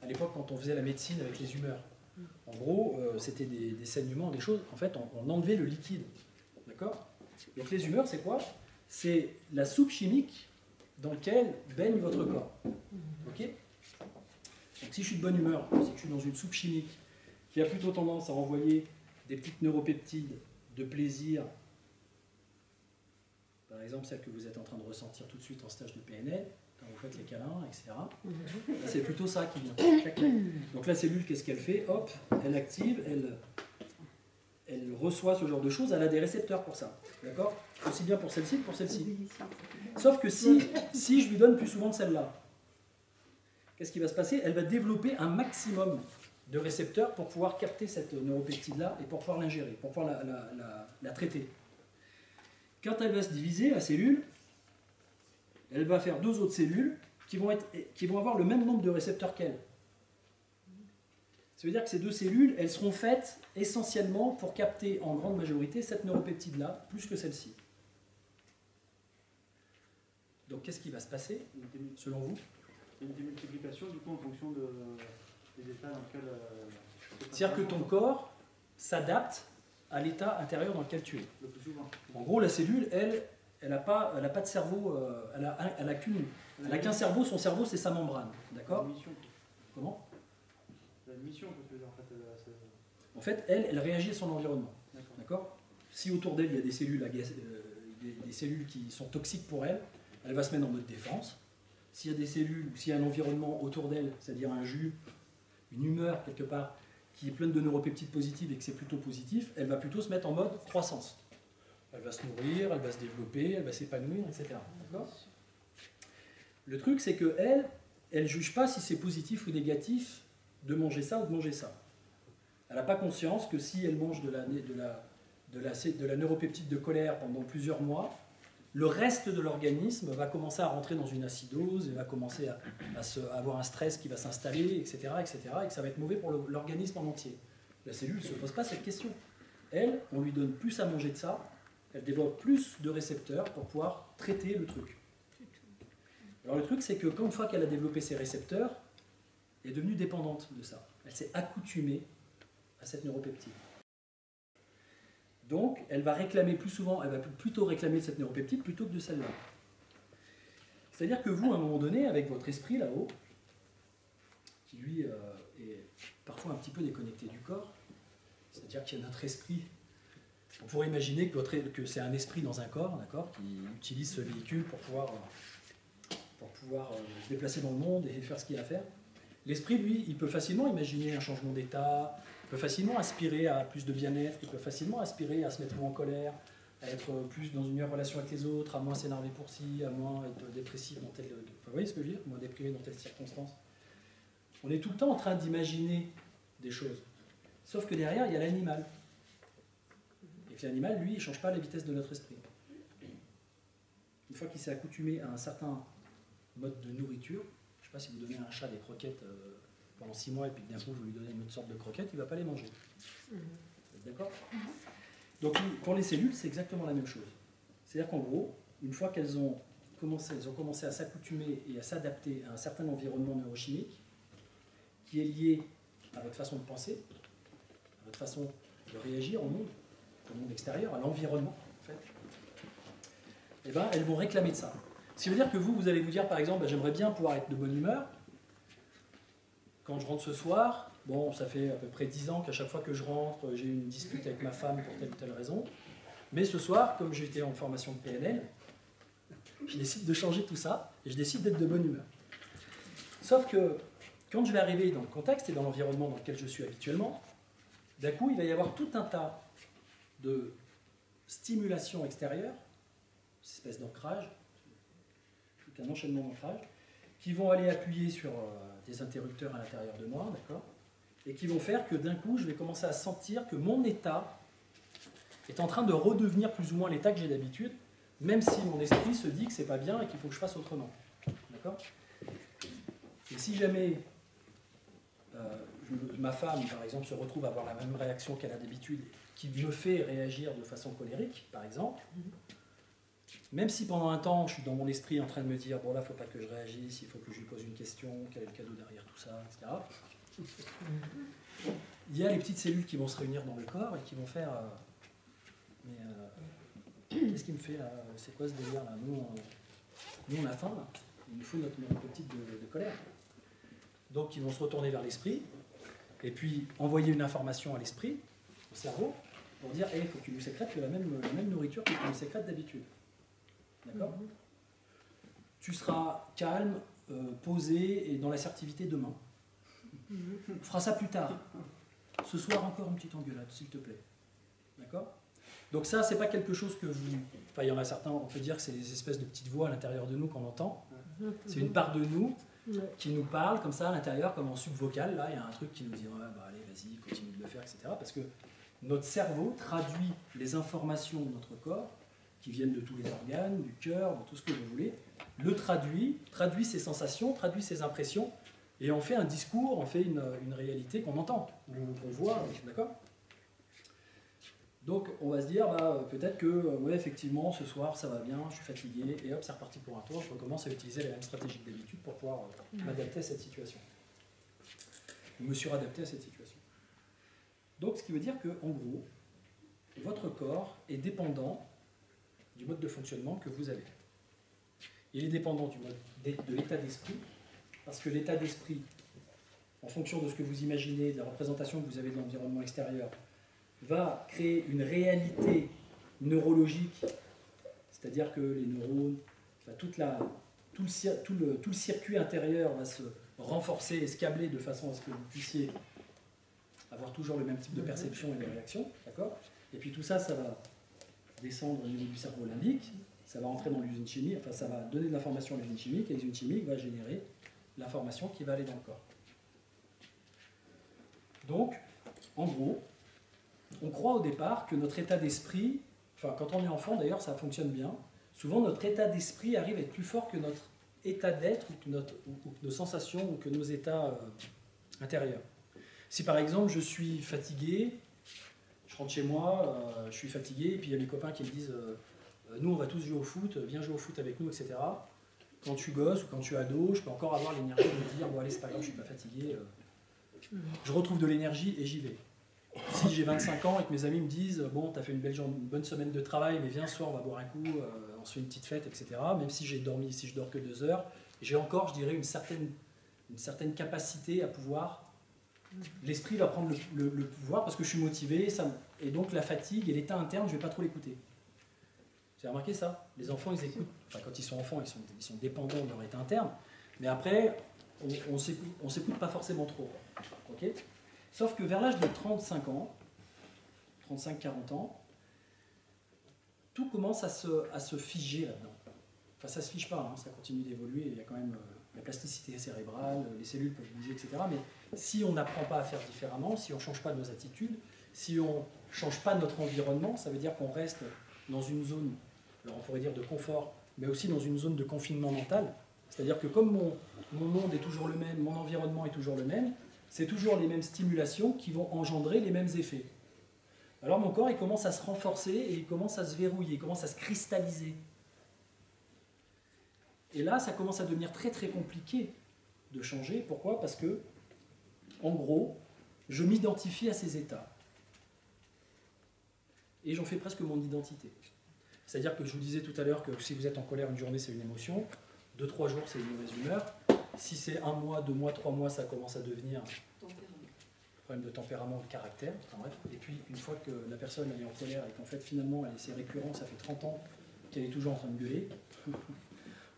À l'époque, quand on faisait la médecine avec les humeurs, en gros, euh, c'était des, des saignements, des choses, en fait, on, on enlevait le liquide. D'accord ? Donc les humeurs, c'est quoi ? C'est la soupe chimique dans lequel baigne votre corps. Okay ? Donc, si je suis de bonne humeur, si je suis dans une soupe chimique qui a plutôt tendance à renvoyer des petites neuropeptides de plaisir, par exemple celles que vous êtes en train de ressentir tout de suite en stage de P N L, quand vous faites les câlins, et cetera, c'est plutôt ça qui vient. Donc la cellule, qu'est-ce qu'elle fait ? Hop, elle active, elle... elle reçoit ce genre de choses, elle a des récepteurs pour ça, d'accord ? Aussi bien pour celle-ci que pour celle-ci. Sauf que si, si je lui donne plus souvent de celle-là, qu'est-ce qui va se passer ? Elle va développer un maximum de récepteurs pour pouvoir capter cette neuropeptide-là et pour pouvoir l'ingérer, pour pouvoir la, la, la, la traiter. Quand elle va se diviser, la cellule, elle va faire deux autres cellules qui vont, être, qui vont avoir le même nombre de récepteurs qu'elle. Ça veut dire que ces deux cellules, elles seront faites essentiellement pour capter en grande majorité cette neuropeptide-là, plus que celle-ci. Donc qu'est-ce qui va se passer, selon vous? Une démultiplication, du coup, en fonction de... C'est-à-dire que ton corps s'adapte à l'état intérieur dans lequel tu es. Le plus souvent. En gros, la cellule, elle, elle n'a pas, pas de cerveau, euh, elle a, elle a qu'une, elle n'a qu'un cerveau, son cerveau c'est sa membrane, d'accord? Comment? La mission, que tu veux, en fait, elle, en fait, elle, elle réagit à son environnement, d'accord? Si autour d'elle il y a des cellules, euh, des, des cellules qui sont toxiques pour elle, elle va se mettre en mode défense. S'il y a des cellules ou s'il y a un environnement autour d'elle, c'est-à-dire un jus, une humeur quelque part, qui est pleine de neuropeptides positives et que c'est plutôt positif, elle va plutôt se mettre en mode croissance. Elle va se nourrir, elle va se développer, elle va s'épanouir, et cetera. Le truc, c'est qu'elle, elle ne juge pas si c'est positif ou négatif de manger ça ou de manger ça. Elle n'a pas conscience que si elle mange de la, de la, de la, de la neuropeptide de colère pendant plusieurs mois, le reste de l'organisme va commencer à rentrer dans une acidose, et va commencer à, à, se, à avoir un stress qui va s'installer, et cetera, et cetera, et que ça va être mauvais pour l'organisme en entier. La cellule ne se pose pas cette question. Elle, on lui donne plus à manger de ça, elle développe plus de récepteurs pour pouvoir traiter le truc. Alors le truc, c'est que quand une fois qu'elle a développé ses récepteurs, elle est devenue dépendante de ça. Elle s'est accoutumée à cette neuropeptide. Donc, elle va réclamer plus souvent, elle va plutôt réclamer de cette neuropeptide plutôt que de celle-là. C'est-à-dire que vous, à un moment donné, avec votre esprit là-haut, qui lui euh, est parfois un petit peu déconnecté du corps, c'est-à-dire qu'il y a notre esprit, on pourrait imaginer que, votre, que c'est un esprit dans un corps, d'accord, qui utilise ce véhicule pour pouvoir, euh, pour pouvoir euh, se déplacer dans le monde et faire ce qu'il a à faire. L'esprit, lui, il peut facilement imaginer un changement d'état, peut facilement aspirer à plus de bien-être, il peut facilement aspirer à se mettre en colère, à être plus dans une meilleure relation avec les autres, à moins s'énerver pour ci, à moins être dépressif dans telle... Enfin, vous voyez ce que je veux dire? Moins déprimé dans telle circonstance. On est tout le temps en train d'imaginer des choses. Sauf que derrière, il y a l'animal. Et que l'animal, lui, il ne change pas la vitesse de notre esprit. Une fois qu'il s'est accoutumé à un certain mode de nourriture, je ne sais pas si vous donnez à un chat des croquettes... Euh, pendant six mois, et puis d'un coup, je lui donne une autre sorte de croquette, il ne va pas les manger. Mmh. D'accord? Mmh. Donc, pour les cellules, c'est exactement la même chose. C'est-à-dire qu'en gros, une fois qu'elles ont commencé, elles ont commencé à s'accoutumer et à s'adapter à un certain environnement neurochimique, qui est lié à votre façon de penser, à votre façon de réagir au monde, au monde extérieur, à l'environnement, en fait, et ben, elles vont réclamer de ça. Ce qui veut dire que vous, vous allez vous dire, par exemple, ben, j'aimerais bien pouvoir être de bonne humeur. Quand je rentre ce soir, bon, ça fait à peu près dix ans qu'à chaque fois que je rentre, j'ai une dispute avec ma femme pour telle ou telle raison. Mais ce soir, comme j'étais en formation de P N L, je décide de changer tout ça et je décide d'être de bonne humeur. Sauf que quand je vais arriver dans le contexte et dans l'environnement dans lequel je suis habituellement, d'un coup, il va y avoir tout un tas de stimulations extérieures, cette espèce d'ancrage, tout un enchaînement d'ancrage, qui vont aller appuyer sur... Euh, des interrupteurs à l'intérieur de moi, d'accord, et qui vont faire que d'un coup, je vais commencer à sentir que mon état est en train de redevenir plus ou moins l'état que j'ai d'habitude, même si mon esprit se dit que c'est pas bien et qu'il faut que je fasse autrement, d'accord. Et si jamais euh, je, ma femme, par exemple, se retrouve à avoir la même réaction qu'elle a d'habitude, qui me fait réagir de façon colérique, par exemple, même si pendant un temps, je suis dans mon esprit en train de me dire « Bon là, il ne faut pas que je réagisse, il faut que je lui pose une question, quel est le cadeau derrière tout ça, et cetera » Il y a les petites cellules qui vont se réunir dans le corps et qui vont faire euh, « Mais euh, qu'est-ce qui me fait, c'est quoi ce délire là? Nous, on, nous, on a faim, là. Il nous faut notre petite de, de colère. » Donc, ils vont se retourner vers l'esprit et puis envoyer une information à l'esprit, au cerveau, pour dire hey, « Il faut que tu lui sécrètes la même, la même nourriture que tu lui sécrètes d'habitude. » D'accord ? Mmh. Tu seras calme, euh, posé et dans l'assertivité demain. Mmh. On fera ça plus tard. Ce soir encore une petite engueulade, s'il te plaît. D'accord ? Donc ça, c'est pas quelque chose que vous... Enfin, il y en a certains, on peut dire que c'est des espèces de petites voix à l'intérieur de nous qu'on entend. Mmh. C'est une part de nous ouais. qui nous parle comme ça à l'intérieur, comme en subvocal. Là, il y a un truc qui nous dit ah, bah, allez, vas-y, continue de le faire, et cetera. Parce que notre cerveau traduit les informations de notre corps, qui viennent de tous les organes, du cœur, de tout ce que vous voulez, le traduit, traduit ses sensations, traduit ses impressions, et on fait un discours, on fait une, une réalité qu'on entend, qu'on voit, d'accord? Donc on va se dire, bah, peut-être que, ouais, effectivement, ce soir ça va bien, je suis fatigué, et hop, c'est reparti pour un tour, je recommence à utiliser la même stratégie que d'habitude pour pouvoir euh, m'adapter à cette situation. Je me suis adapté à cette situation. Donc ce qui veut dire que, en gros, votre corps est dépendant du mode de fonctionnement que vous avez. Il est dépendant du mode, de l'état d'esprit, parce que l'état d'esprit, en fonction de ce que vous imaginez, de la représentation que vous avez de l'environnement extérieur, va créer une réalité neurologique, c'est-à-dire que les neurones, enfin, toute la, tout, le, tout, le, tout le circuit intérieur va se renforcer et se câbler de façon à ce que vous puissiez avoir toujours le même type de perception et de réaction, d'accord? Et puis tout ça, ça va descendre au niveau du cerveau limbique, ça va entrer dans l'usine chimique, enfin ça va donner de l'information à l'usine chimique, et l'usine chimique va générer l'information qui va aller dans le corps. Donc, en gros, on croit au départ que notre état d'esprit, enfin quand on est enfant d'ailleurs ça fonctionne bien, souvent notre état d'esprit arrive à être plus fort que notre état d'être, ou, ou, ou que nos sensations, ou que nos états euh, intérieurs. Si par exemple je suis fatigué, je rentre chez moi, euh, je suis fatigué, et puis il y a mes copains qui me disent euh, « nous on va tous jouer au foot, viens jouer au foot avec nous, et cetera » Quand je suis gosse ou quand je suis ado, je peux encore avoir l'énergie de me dire « bon allez, c'est pas grave, je suis pas fatigué, euh, je retrouve de l'énergie et j'y vais ». Si j'ai vingt-cinq ans et que mes amis me disent « bon, t'as fait une belle journée, une bonne semaine de travail, mais viens ce soir, on va boire un coup, euh, on se fait une petite fête, et cetera » Même si j'ai dormi, si je dors que deux heures, j'ai encore, je dirais, une certaine, une certaine capacité à pouvoir... L'esprit va prendre le, le, le pouvoir parce que je suis motivé, ça, et donc la fatigue et l'état interne, je ne vais pas trop l'écouter. Vous avez remarqué ça? Les enfants, ils écoutent. Enfin, quand ils sont enfants, ils sont, ils sont dépendants de leur état interne, mais après, on ne s'écoute pas forcément trop. Okay? Sauf que vers l'âge de trente-cinq ans, trente-cinq à quarante ans, tout commence à se, à se figer là-dedans. Enfin, ça ne se fige pas, hein, ça continue d'évoluer, il y a quand même... Euh, la plasticité cérébrale, les cellules peuvent bouger, et cetera. Mais si on n'apprend pas à faire différemment, si on ne change pas nos attitudes, si on ne change pas notre environnement, ça veut dire qu'on reste dans une zone, alors on pourrait dire de confort, mais aussi dans une zone de confinement mental. C'est-à-dire que comme mon, mon monde est toujours le même, mon environnement est toujours le même, c'est toujours les mêmes stimulations qui vont engendrer les mêmes effets. Alors mon corps, il commence à se renforcer et il commence à se verrouiller, il commence à se cristalliser. Et là, ça commence à devenir très très compliqué de changer. Pourquoi? Parce que, en gros, je m'identifie à ces états. Et j'en fais presque mon identité. C'est-à-dire que je vous disais tout à l'heure que si vous êtes en colère une journée, c'est une émotion. Deux, trois jours, c'est une mauvaise humeur. Si c'est un mois, deux mois, trois mois, ça commence à devenir un problème de tempérament, de caractère. Enfin, bref. Et puis, une fois que la personne elle est en colère et qu'en fait, finalement, c'est récurrent, ça fait trente ans qu'elle est toujours en train de gueuler,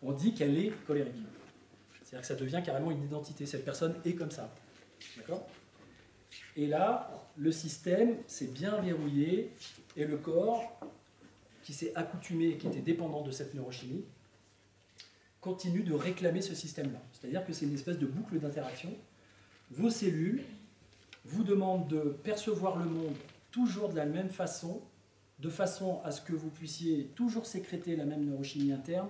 on dit qu'elle est colérique. C'est-à-dire que ça devient carrément une identité. Cette personne est comme ça. D'accord? Et là, le système s'est bien verrouillé et le corps, qui s'est accoutumé et qui était dépendant de cette neurochimie, continue de réclamer ce système-là. C'est-à-dire que c'est une espèce de boucle d'interaction. Vos cellules vous demandent de percevoir le monde toujours de la même façon, de façon à ce que vous puissiez toujours sécréter la même neurochimie interne,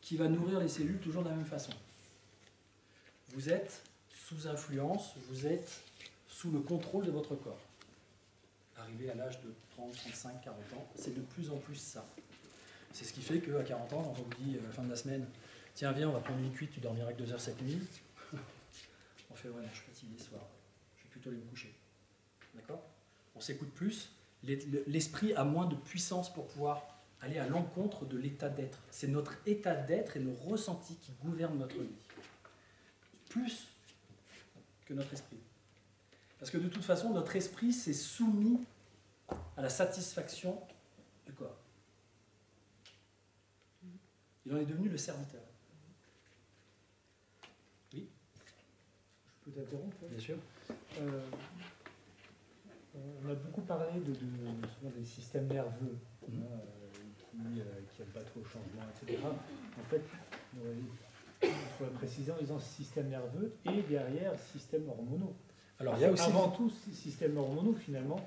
qui va nourrir les cellules toujours de la même façon. Vous êtes sous influence, vous êtes sous le contrôle de votre corps. Arrivé à l'âge de trente, trente-cinq, quarante ans, c'est de plus en plus ça. C'est ce qui fait qu'à quarante ans, quand on vous dit à la fin de la semaine, « Tiens, viens, on va prendre une cuite, tu dormiras que deux heures cette nuit. » On fait « Ouais, non, je suis fatigué ce soir, je vais plutôt aller me coucher. » D'accord? On s'écoute plus, l'esprit a moins de puissance pour pouvoir aller à l'encontre de l'état d'être. C'est notre état d'être et nos ressentis qui gouvernent notre vie. Plus que notre esprit. Parce que de toute façon, notre esprit s'est soumis à la satisfaction du corps. Il en est devenu le serviteur. Oui? Je peux t'interrompre? Bien sûr. Euh, on a beaucoup parlé de, de, souvent des systèmes nerveux. Mmh. Euh, qui n'aiment pas trop le changement, et cetera. En fait, faut préciser en disant système nerveux et derrière système hormonaux. Alors, il y a aussi avant tout système hormonaux finalement.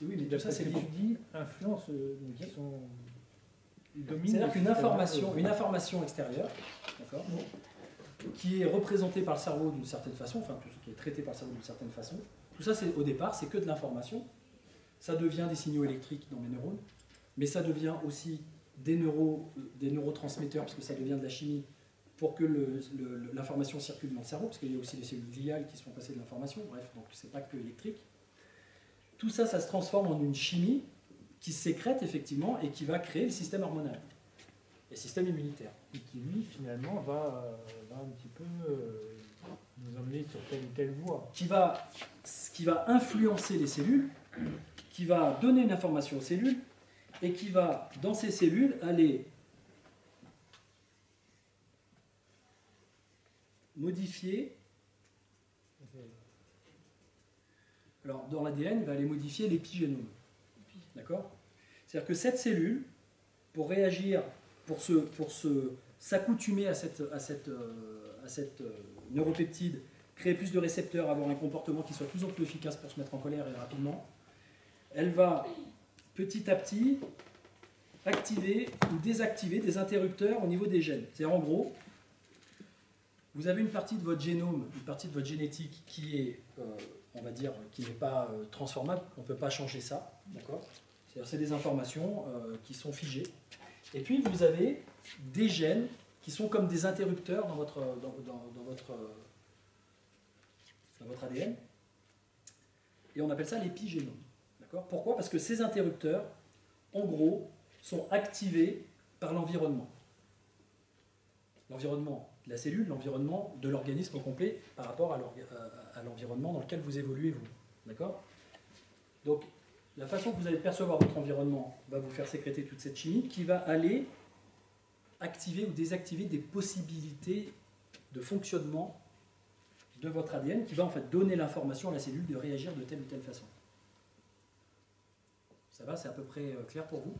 Oui, mais tout ça, c'est l'étudie, influence, donc qui sont. C'est-à-dire qu'une information, une information extérieure, d'accord, qui est représentée par le cerveau d'une certaine façon, enfin tout ce qui est traité par le cerveau d'une certaine façon, tout ça, c'est au départ, c'est que de l'information. Ça devient des signaux électriques dans les neurones, mais ça devient aussi des, neuro, des neurotransmetteurs, parce que ça devient de la chimie, pour que l'information circule dans le cerveau, parce qu'il y a aussi des cellules gliales qui se font passer de l'information, bref, donc c'est pas que électrique. Tout ça, ça se transforme en une chimie qui sécrète effectivement et qui va créer le système hormonal et le système immunitaire. Et qui, lui, finalement, va, va un petit peu euh, nous emmener sur telle ou telle voie. Qui va, qui va influencer les cellules, qui va donner une information aux cellules et qui va, dans ces cellules, aller modifier. Alors, dans l'A D N, il va aller modifier l'épigénome. D'accord? C'est-à-dire que cette cellule, pour réagir, pour se, pour se, s'accoutumer à cette, à cette, à cette neuropeptide, créer plus de récepteurs, avoir un comportement qui soit toujours plus efficace pour se mettre en colère et rapidement, elle va petit à petit activer ou désactiver des interrupteurs au niveau des gènes. C'est-à-dire en gros, vous avez une partie de votre génome, une partie de votre génétique qui est, euh, on va dire, qui n'est pas euh, transformable, on ne peut pas changer ça, d'accord ? C'est-à-dire c'est des informations euh, qui sont figées. Et puis vous avez des gènes qui sont comme des interrupteurs dans votre, dans, dans, dans votre, dans votre A D N, et on appelle ça l'épigénome. Pourquoi? Parce que ces interrupteurs, en gros, sont activés par l'environnement. L'environnement de la cellule, l'environnement de l'organisme au complet par rapport à l'environnement dans lequel vous évoluez, vous. D'accord? Donc, la façon que vous allez percevoir votre environnement va vous faire sécréter toute cette chimie qui va aller activer ou désactiver des possibilités de fonctionnement de votre A D N qui va en fait donner l'information à la cellule de réagir de telle ou telle façon. Ça va, c'est à peu près clair pour vous.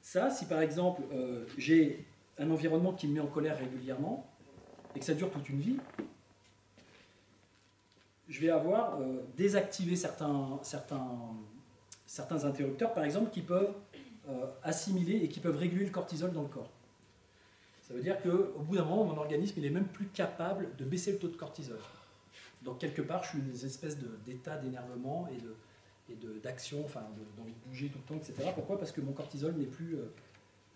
Ça, si par exemple, euh, j'ai un environnement qui me met en colère régulièrement, et que ça dure toute une vie, je vais avoir euh, désactivé certains, certains, certains interrupteurs, par exemple, qui peuvent euh, assimiler et qui peuvent réguler le cortisol dans le corps. Ça veut dire qu'au bout d'un moment, mon organisme, il n'est même plus capable de baisser le taux de cortisol. Donc quelque part, je suis une espèce d'état d'énervement et de... et d'action, enfin d'envie de bouger tout le temps, et cetera. Pourquoi? Parce que mon cortisol n'est plus, euh,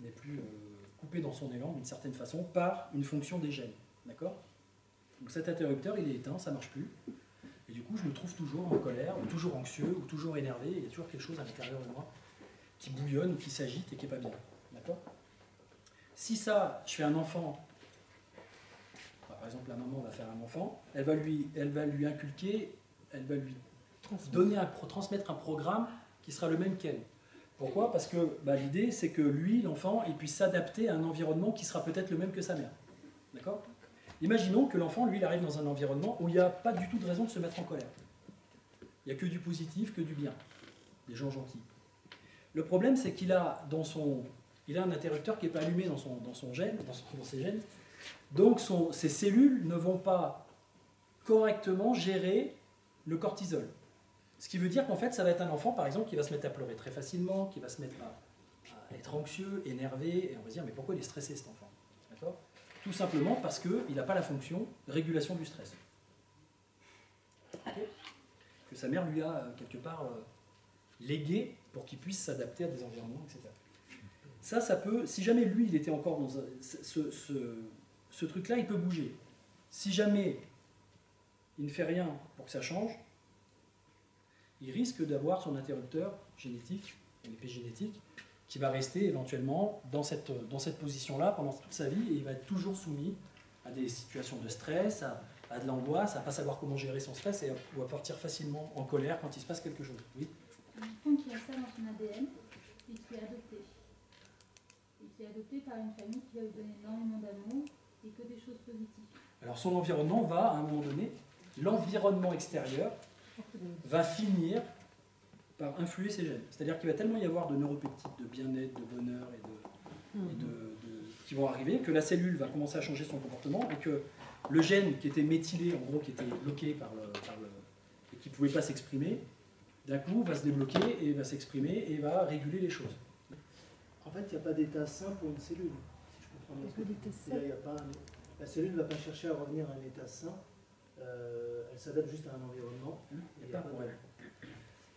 n'est plus euh, coupé dans son élan, d'une certaine façon, par une fonction des gènes. D'accord? Donc cet interrupteur, il est éteint, ça ne marche plus. Et du coup, je me trouve toujours en colère, ou toujours anxieux, ou toujours énervé, et il y a toujours quelque chose à l'intérieur de moi qui bouillonne, ou qui s'agite et qui n'est pas bien. D'accord? Si ça, je fais un enfant, enfin, par exemple la maman va faire un enfant, elle va lui, elle va lui inculquer, elle va lui donner un, transmettre un programme qui sera le même qu'elle. Pourquoi? Parce que bah, l'idée, c'est que lui, l'enfant, il puisse s'adapter à un environnement qui sera peut-être le même que sa mère. D'accord? Imaginons que l'enfant, lui, il arrive dans un environnement où il n'y a pas du tout de raison de se mettre en colère. Il n'y a que du positif, que du bien. Des gens gentils. Le problème, c'est qu'il a, dans son, il a un interrupteur qui n'est pas allumé dans, son, dans, son gène, dans, son, dans ses gènes. Donc, son, ses cellules ne vont pas correctement gérer le cortisol. Ce qui veut dire qu'en fait, ça va être un enfant, par exemple, qui va se mettre à pleurer très facilement, qui va se mettre à, à être anxieux, énervé, et on va se dire, mais pourquoi il est stressé, cet enfant? D'accord? Tout simplement parce qu'il n'a pas la fonction de régulation du stress. Okay? Que sa mère lui a, quelque part, euh, légué pour qu'il puisse s'adapter à des environnements, et cetera. Ça, ça peut... Si jamais lui, il était encore dans... Un, ce ce, ce truc-là, il peut bouger. Si jamais il ne fait rien pour que ça change, il risque d'avoir son interrupteur génétique, son épigénétique, qui va rester éventuellement dans cette, dans cette position-là pendant toute sa vie, et il va être toujours soumis à des situations de stress, à, à de l'angoisse, à ne pas savoir comment gérer son stress, et à, ou à partir facilement en colère quand il se passe quelque chose. Oui. Disons qu'il y a ça dans son A D N, et qui est adopté. Et qui est adopté par une famille qui va lui donner énormément d'amour, et que des choses positives. Alors son environnement va, à un moment donné, l'environnement extérieur, va finir par influer ses gènes. C'est-à-dire qu'il va tellement y avoir de neuropeptides, de bien-être, de bonheur et de, mmh. et de, de, qui vont arriver, que la cellule va commencer à changer son comportement et que le gène qui était méthylé, en gros, qui était bloqué par le, par le, et qui ne pouvait pas s'exprimer, d'un coup va se débloquer et va s'exprimer et va réguler les choses. En fait, il n'y a pas d'état sain pour une cellule, si je comprends bien. Pas un... La cellule ne va pas chercher à revenir à un état sain, euh, elle s'adapte juste à un environnement. Hum, et pas pas de...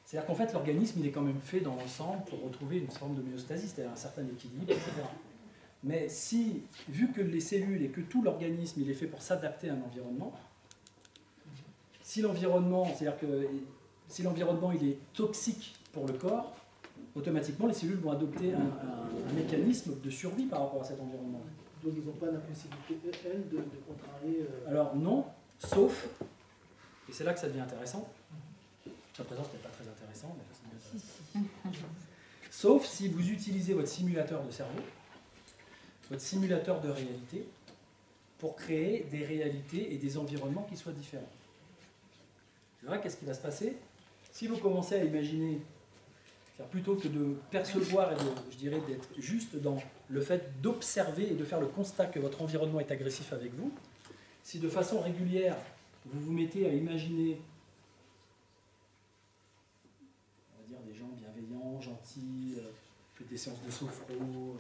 C'est-à-dire qu'en fait, l'organisme, il est quand même fait dans l'ensemble pour retrouver une forme de homéostasie, c'est-à-dire un certain équilibre, et cetera. Mais si, vu que les cellules et que tout l'organisme, il est fait pour s'adapter à un environnement, si l'environnement, c'est-à-dire que si l'environnement il est toxique pour le corps, automatiquement les cellules vont adopter un, un, un mécanisme de survie par rapport à cet environnement. Donc ils n'ont pas la possibilité, elles, de, de contrarier... Euh... Alors non, sauf, et c'est là que ça devient intéressant, à présent ce n'est pas très intéressant, mais... sauf si vous utilisez votre simulateur de cerveau, votre simulateur de réalité, pour créer des réalités et des environnements qui soient différents. C'est vrai, qu'est-ce qui va se passer? Si vous commencez à imaginer, plutôt que de percevoir et de, je dirais, d'être juste dans le fait d'observer et de faire le constat que votre environnement est agressif avec vous, si de façon régulière, vous vous mettez à imaginer, on va dire, des gens bienveillants, gentils, faites des séances de Sofro,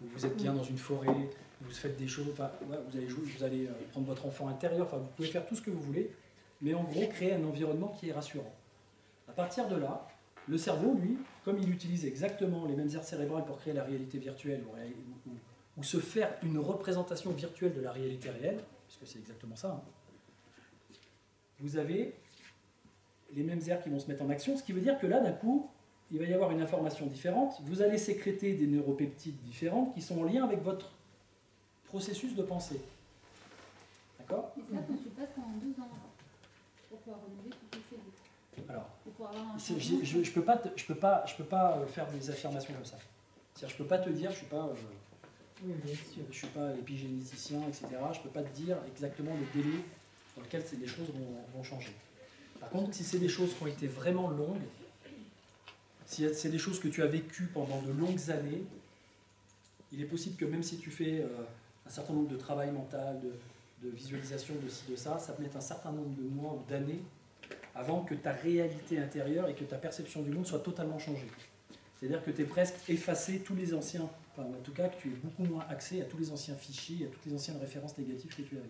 vous êtes bien dans une forêt, vous faites des choses, enfin, ouais, vous allez jouer, vous allez prendre votre enfant intérieur, enfin, vous pouvez faire tout ce que vous voulez, mais en gros, créer un environnement qui est rassurant. À partir de là, le cerveau, lui, comme il utilise exactement les mêmes aires cérébrales pour créer la réalité virtuelle ou, ou, ou se faire une représentation virtuelle de la réalité réelle, puisque c'est exactement ça, hein, vous avez les mêmes aires qui vont se mettre en action, ce qui veut dire que là, d'un coup, il va y avoir une information différente, vous allez sécréter des neuropeptides différentes qui sont en lien avec votre processus de pensée. D'accord? Et ça, quand tu passes pendant deux ans, pour pouvoir relever toutes les cellules. Alors, je ne je, je peux, peux, peux pas faire des affirmations comme ça. C'est-à-dire, je ne peux pas te dire, je ne suis, suis pas épigénéticien, et cetera. Je ne peux pas te dire exactement le délai dans lequel les choses vont, vont changer. Par contre, si c'est des choses qui ont été vraiment longues, si c'est des choses que tu as vécues pendant de longues années, il est possible que même si tu fais euh, un certain nombre de travail mental, de, de visualisation, de ci, de ça, ça te mette un certain nombre de mois ou d'années avant que ta réalité intérieure et que ta perception du monde soit totalement changée. C'est-à-dire que tu es presque effacé tous les anciens, enfin en tout cas que tu es beaucoup moins axé à tous les anciens fichiers, à toutes les anciennes références négatives que tu avais.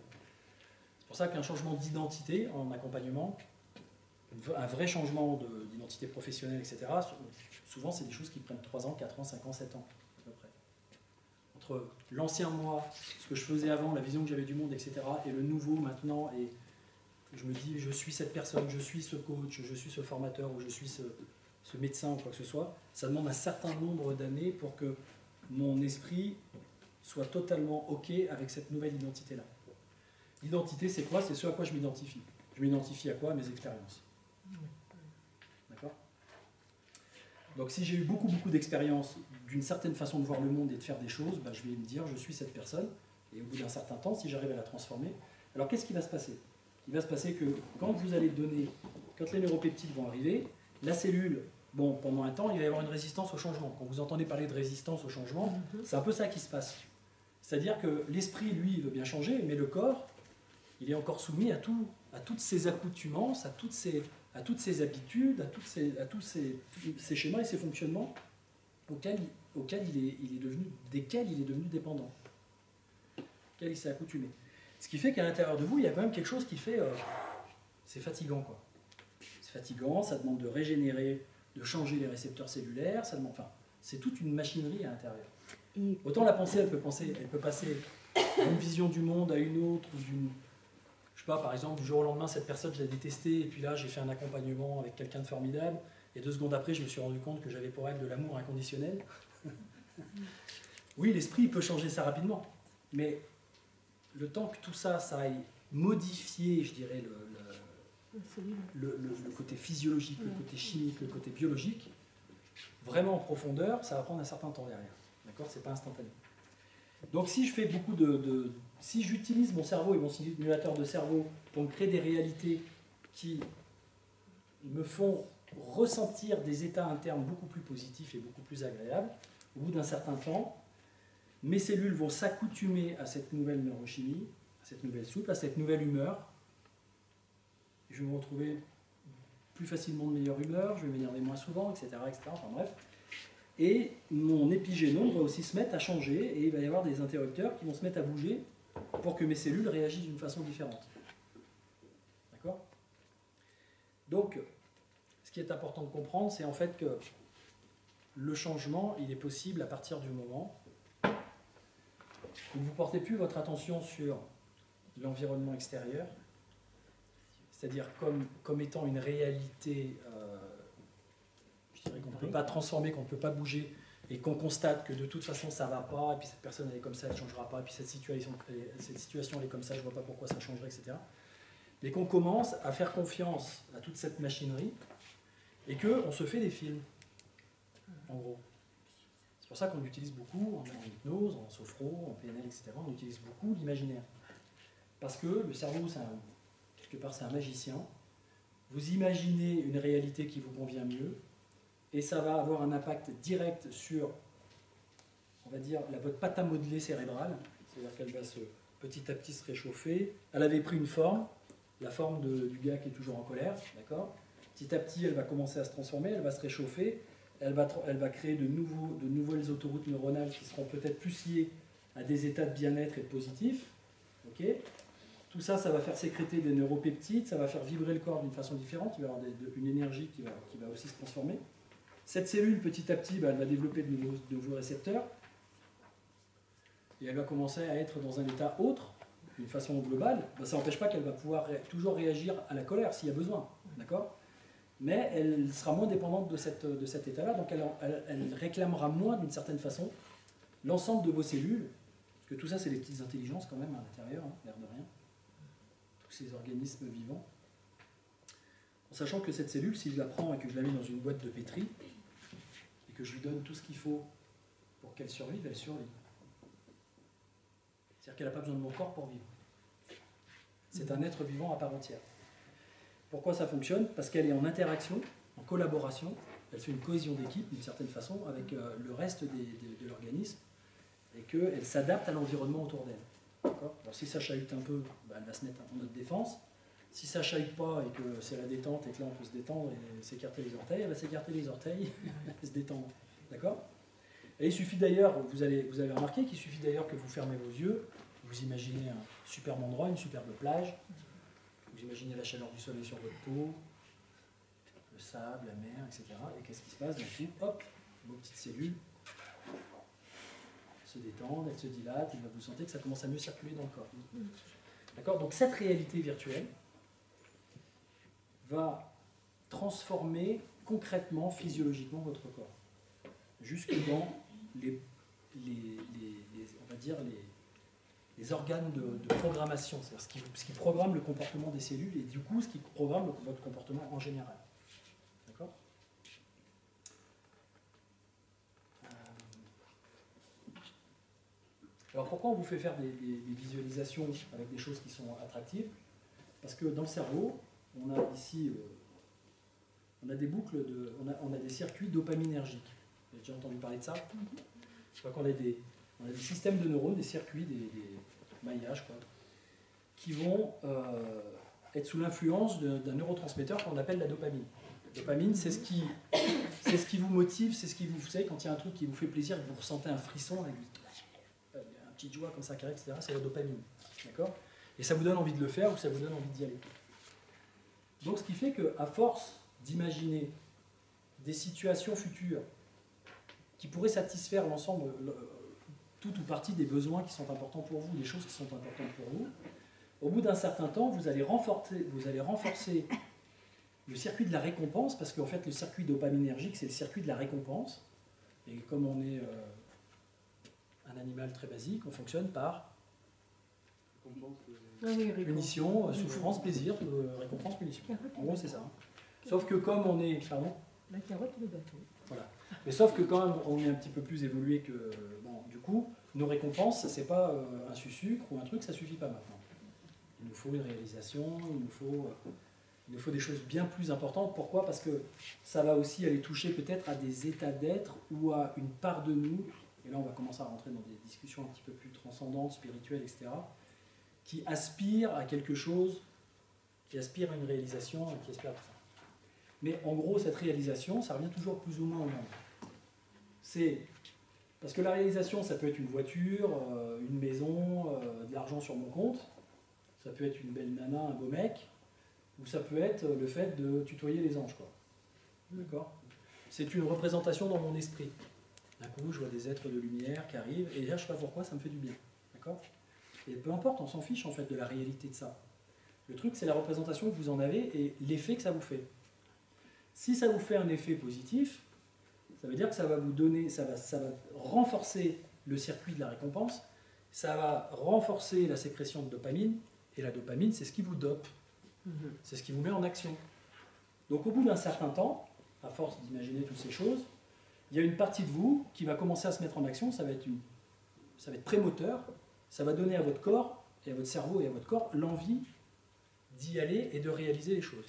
C'est pour ça qu'un changement d'identité en accompagnement, un vrai changement d'identité professionnelle, et cetera, souvent c'est des choses qui prennent trois ans, quatre ans, cinq ans, sept ans, à peu près. Entre l'ancien moi, ce que je faisais avant, la vision que j'avais du monde, et cetera, et le nouveau maintenant, et... je me dis, je suis cette personne, je suis ce coach, je suis ce formateur, ou je suis ce, ce médecin, ou quoi que ce soit, ça demande un certain nombre d'années pour que mon esprit soit totalement OK avec cette nouvelle identité-là. L'identité, c'est quoi? C'est ce à quoi je m'identifie. Je m'identifie à quoi? À mes expériences. D'accord? Donc si j'ai eu beaucoup, beaucoup d'expériences, d'une certaine façon de voir le monde et de faire des choses, bah, je vais me dire, je suis cette personne, et au bout d'un certain temps, si j'arrive à la transformer, alors qu'est-ce qui va se passer? Il va se passer que quand vous allez donner, quand les neuropeptides vont arriver, la cellule, bon, pendant un temps, il va y avoir une résistance au changement. Quand vous entendez parler de résistance au changement, c'est un peu ça qui se passe. C'est-à-dire que l'esprit, lui, il veut bien changer, mais le corps, il est encore soumis à, tout, à toutes ses accoutumances, à toutes ses, à toutes ses habitudes, à, toutes ses, à tous ses, ses schémas et ses fonctionnements auxquels, auxquels il est, il est devenu, desquels il est devenu dépendant, auxquels il s'est accoutumé. Ce qui fait qu'à l'intérieur de vous, il y a quand même quelque chose qui fait... Euh, c'est fatigant, quoi. C'est fatigant, ça demande de régénérer, de changer les récepteurs cellulaires, ça demande... Enfin, c'est toute une machinerie à l'intérieur. Autant la pensée, elle peut, penser, elle peut passer d'une vision du monde à une autre, ou d'une... Je sais pas, par exemple, du jour au lendemain, cette personne, je l'ai détestée, et puis là, j'ai fait un accompagnement avec quelqu'un de formidable, et deux secondes après, je me suis rendu compte que j'avais pour elle de l'amour inconditionnel. Oui, l'esprit peut changer ça rapidement, mais... le temps que tout ça, ça aille modifier, je dirais, le, le, le, le, le côté physiologique, le côté chimique, le côté biologique, vraiment en profondeur, ça va prendre un certain temps derrière. D'accord? C'est pas instantané. Donc si je fais beaucoup de... de si j'utilise mon cerveau et mon simulateur de cerveau pour me créer des réalités qui me font ressentir des états internes beaucoup plus positifs et beaucoup plus agréables, au bout d'un certain temps, mes cellules vont s'accoutumer à cette nouvelle neurochimie, à cette nouvelle soupe, à cette nouvelle humeur. Je vais me retrouver plus facilement de meilleure humeur, je vais m'énerver moins souvent, et cetera, et cetera. Enfin bref. Et mon épigénome va aussi se mettre à changer, et il va y avoir des interrupteurs qui vont se mettre à bouger pour que mes cellules réagissent d'une façon différente. D'accord? Donc, ce qui est important de comprendre, c'est en fait que le changement, il est possible à partir du moment où vous ne portez plus votre attention sur l'environnement extérieur, c'est-à-dire comme, comme étant une réalité, euh, je dirais qu'on ne peut pas transformer, qu'on ne peut pas bouger, et qu'on constate que de toute façon ça ne va pas, et puis cette personne elle est comme ça, elle ne changera pas, et puis cette situation, cette situation elle est comme ça, je ne vois pas pourquoi ça changerait, et cetera. Mais qu'on commence à faire confiance à toute cette machinerie, et qu'on se fait des films, en gros. C'est pour ça qu'on utilise beaucoup, en hypnose, en Sofro, en P N L, et cetera, on utilise beaucoup l'imaginaire. Parce que le cerveau, c'est un... quelque part c'est un magicien, vous imaginez une réalité qui vous convient mieux, et ça va avoir un impact direct sur, on va dire, la, votre pâte à modeler cérébrale, c'est-à-dire qu'elle va se, petit à petit se réchauffer, elle avait pris une forme, la forme de, du gars qui est toujours en colère, d'accord, petit à petit elle va commencer à se transformer, elle va se réchauffer, elle va, elle va créer de, nouveaux, de nouvelles autoroutes neuronales qui seront peut-être plus liées à des états de bien-être et de positif, ok. Tout ça, ça va faire sécréter des neuropeptides, ça va faire vibrer le corps d'une façon différente, il va y avoir des, de, une énergie qui va, qui va aussi se transformer. Cette cellule, petit à petit, bah, elle va développer de nouveaux, de nouveaux récepteurs, et elle va commencer à être dans un état autre, d'une façon globale. Bah, ça n'empêche pas qu'elle va pouvoir ré, toujours réagir à la colère s'il y a besoin, d'accord ? Mais elle sera moins dépendante de, cette, de cet état-là, donc elle, elle, elle réclamera moins, d'une certaine façon, l'ensemble de vos cellules, parce que tout ça, c'est des petites intelligences quand même à l'intérieur, hein, l'air de rien. Ces organismes vivants, en sachant que cette cellule, si je la prends et que je la mets dans une boîte de pétri, et que je lui donne tout ce qu'il faut pour qu'elle survive, elle survit. C'est-à-dire qu'elle n'a pas besoin de mon corps pour vivre. C'est un être vivant à part entière. Pourquoi ça fonctionne? Parce qu'elle est en interaction, en collaboration, elle fait une cohésion d'équipe, d'une certaine façon, avec le reste des, de, de l'organisme, et qu'elle s'adapte à l'environnement autour d'elle. Alors si ça chahute un peu, bah, elle va se mettre en mode défense. Si ça chahute pas et que c'est la détente et que là on peut se détendre et s'écarter les orteils, elle va s'écarter les orteils et se détendre. D'accord ? Et il suffit d'ailleurs, vous allez, vous avez remarqué qu'il suffit d'ailleurs que vous fermez vos yeux, vous imaginez un superbe endroit, une superbe plage, vous imaginez la chaleur du soleil sur votre peau, le sable, la mer, et cetera. Et qu'est-ce qui se passe ? D'un coup, hop, vos petites cellules se détendre, elle se dilate, et vous sentez que ça commence à mieux circuler dans le corps. D'accord ? Donc cette réalité virtuelle va transformer concrètement, physiologiquement votre corps, jusque dans les, les, les, les, on va dire les, les organes de, de programmation, c'est-à-dire ce qui, ce qui programme le comportement des cellules et du coup ce qui programme votre comportement en général. D'accord ? Alors pourquoi on vous fait faire des, des, des visualisations avec des choses qui sont attractives? Parce que dans le cerveau, on a ici, euh, on a des boucles, de, on, a, on a des circuits dopaminergiques. Vous avez déjà entendu parler de ça? Je crois qu'on a des, on a des systèmes de neurones, des circuits, des, des maillages, quoi, qui vont euh, être sous l'influence d'un neurotransmetteur qu'on appelle la dopamine. La dopamine, c'est ce qui, c'est ce qui vous motive, c'est ce qui vous, vous savez, quand il y a un truc qui vous fait plaisir, que vous ressentez un frisson avec lui. Petite joie comme ça, carré, et cetera, c'est la dopamine, d'accord? Et ça vous donne envie de le faire ou ça vous donne envie d'y aller. Donc ce qui fait qu'à force d'imaginer des situations futures qui pourraient satisfaire l'ensemble, le, tout ou partie des besoins qui sont importants pour vous, des choses qui sont importantes pour vous, au bout d'un certain temps, vous allez renforcer, vous allez renforcer le circuit de la récompense, parce qu'en fait, le circuit dopaminergique, c'est le circuit de la récompense, et comme on est... Euh, un animal très basique, on fonctionne par punition, souffrance, plaisir, récompense, punition. En gros, c'est ça. Sauf que comme on est... Pardon ? La carotte et le bâton. Voilà. Mais sauf que quand même, on est un petit peu plus évolué que... Bon, du coup, nos récompenses, c'est pas un sucre ou un truc, ça suffit pas maintenant. Il nous faut une réalisation, il nous faut, il nous faut des choses bien plus importantes. Pourquoi ? Parce que ça va aussi aller toucher peut-être à des états d'être ou à une part de nous. et là on va commencer à rentrer dans des discussions un petit peu plus transcendantes, spirituelles, et cetera, qui aspirent à quelque chose, qui aspirent à une réalisation, qui aspirent à tout ça. Mais en gros, cette réalisation, ça revient toujours plus ou moins au même. C'est... Parce que la réalisation, ça peut être une voiture, euh, une maison, euh, de l'argent sur mon compte, ça peut être une belle nana, un beau mec, ou ça peut être le fait de tutoyer les anges, quoi. D'accord ? C'est une représentation dans mon esprit. D'un coup, je vois des êtres de lumière qui arrivent, et là, je ne sais pas pourquoi, ça me fait du bien. D'accord ? Et peu importe, on s'en fiche, en fait, de la réalité de ça. Le truc, c'est la représentation que vous en avez et l'effet que ça vous fait. Si ça vous fait un effet positif, ça veut dire que ça va vous donner, ça va, ça va renforcer le circuit de la récompense, ça va renforcer la sécrétion de dopamine, et la dopamine, c'est ce qui vous dope, mmh. c'est ce qui vous met en action. Donc au bout d'un certain temps, à force d'imaginer toutes ces choses, il y a une partie de vous qui va commencer à se mettre en action, ça va être, une, ça va être prémoteur, ça va donner à votre corps, et à votre cerveau et à votre corps, l'envie d'y aller et de réaliser les choses.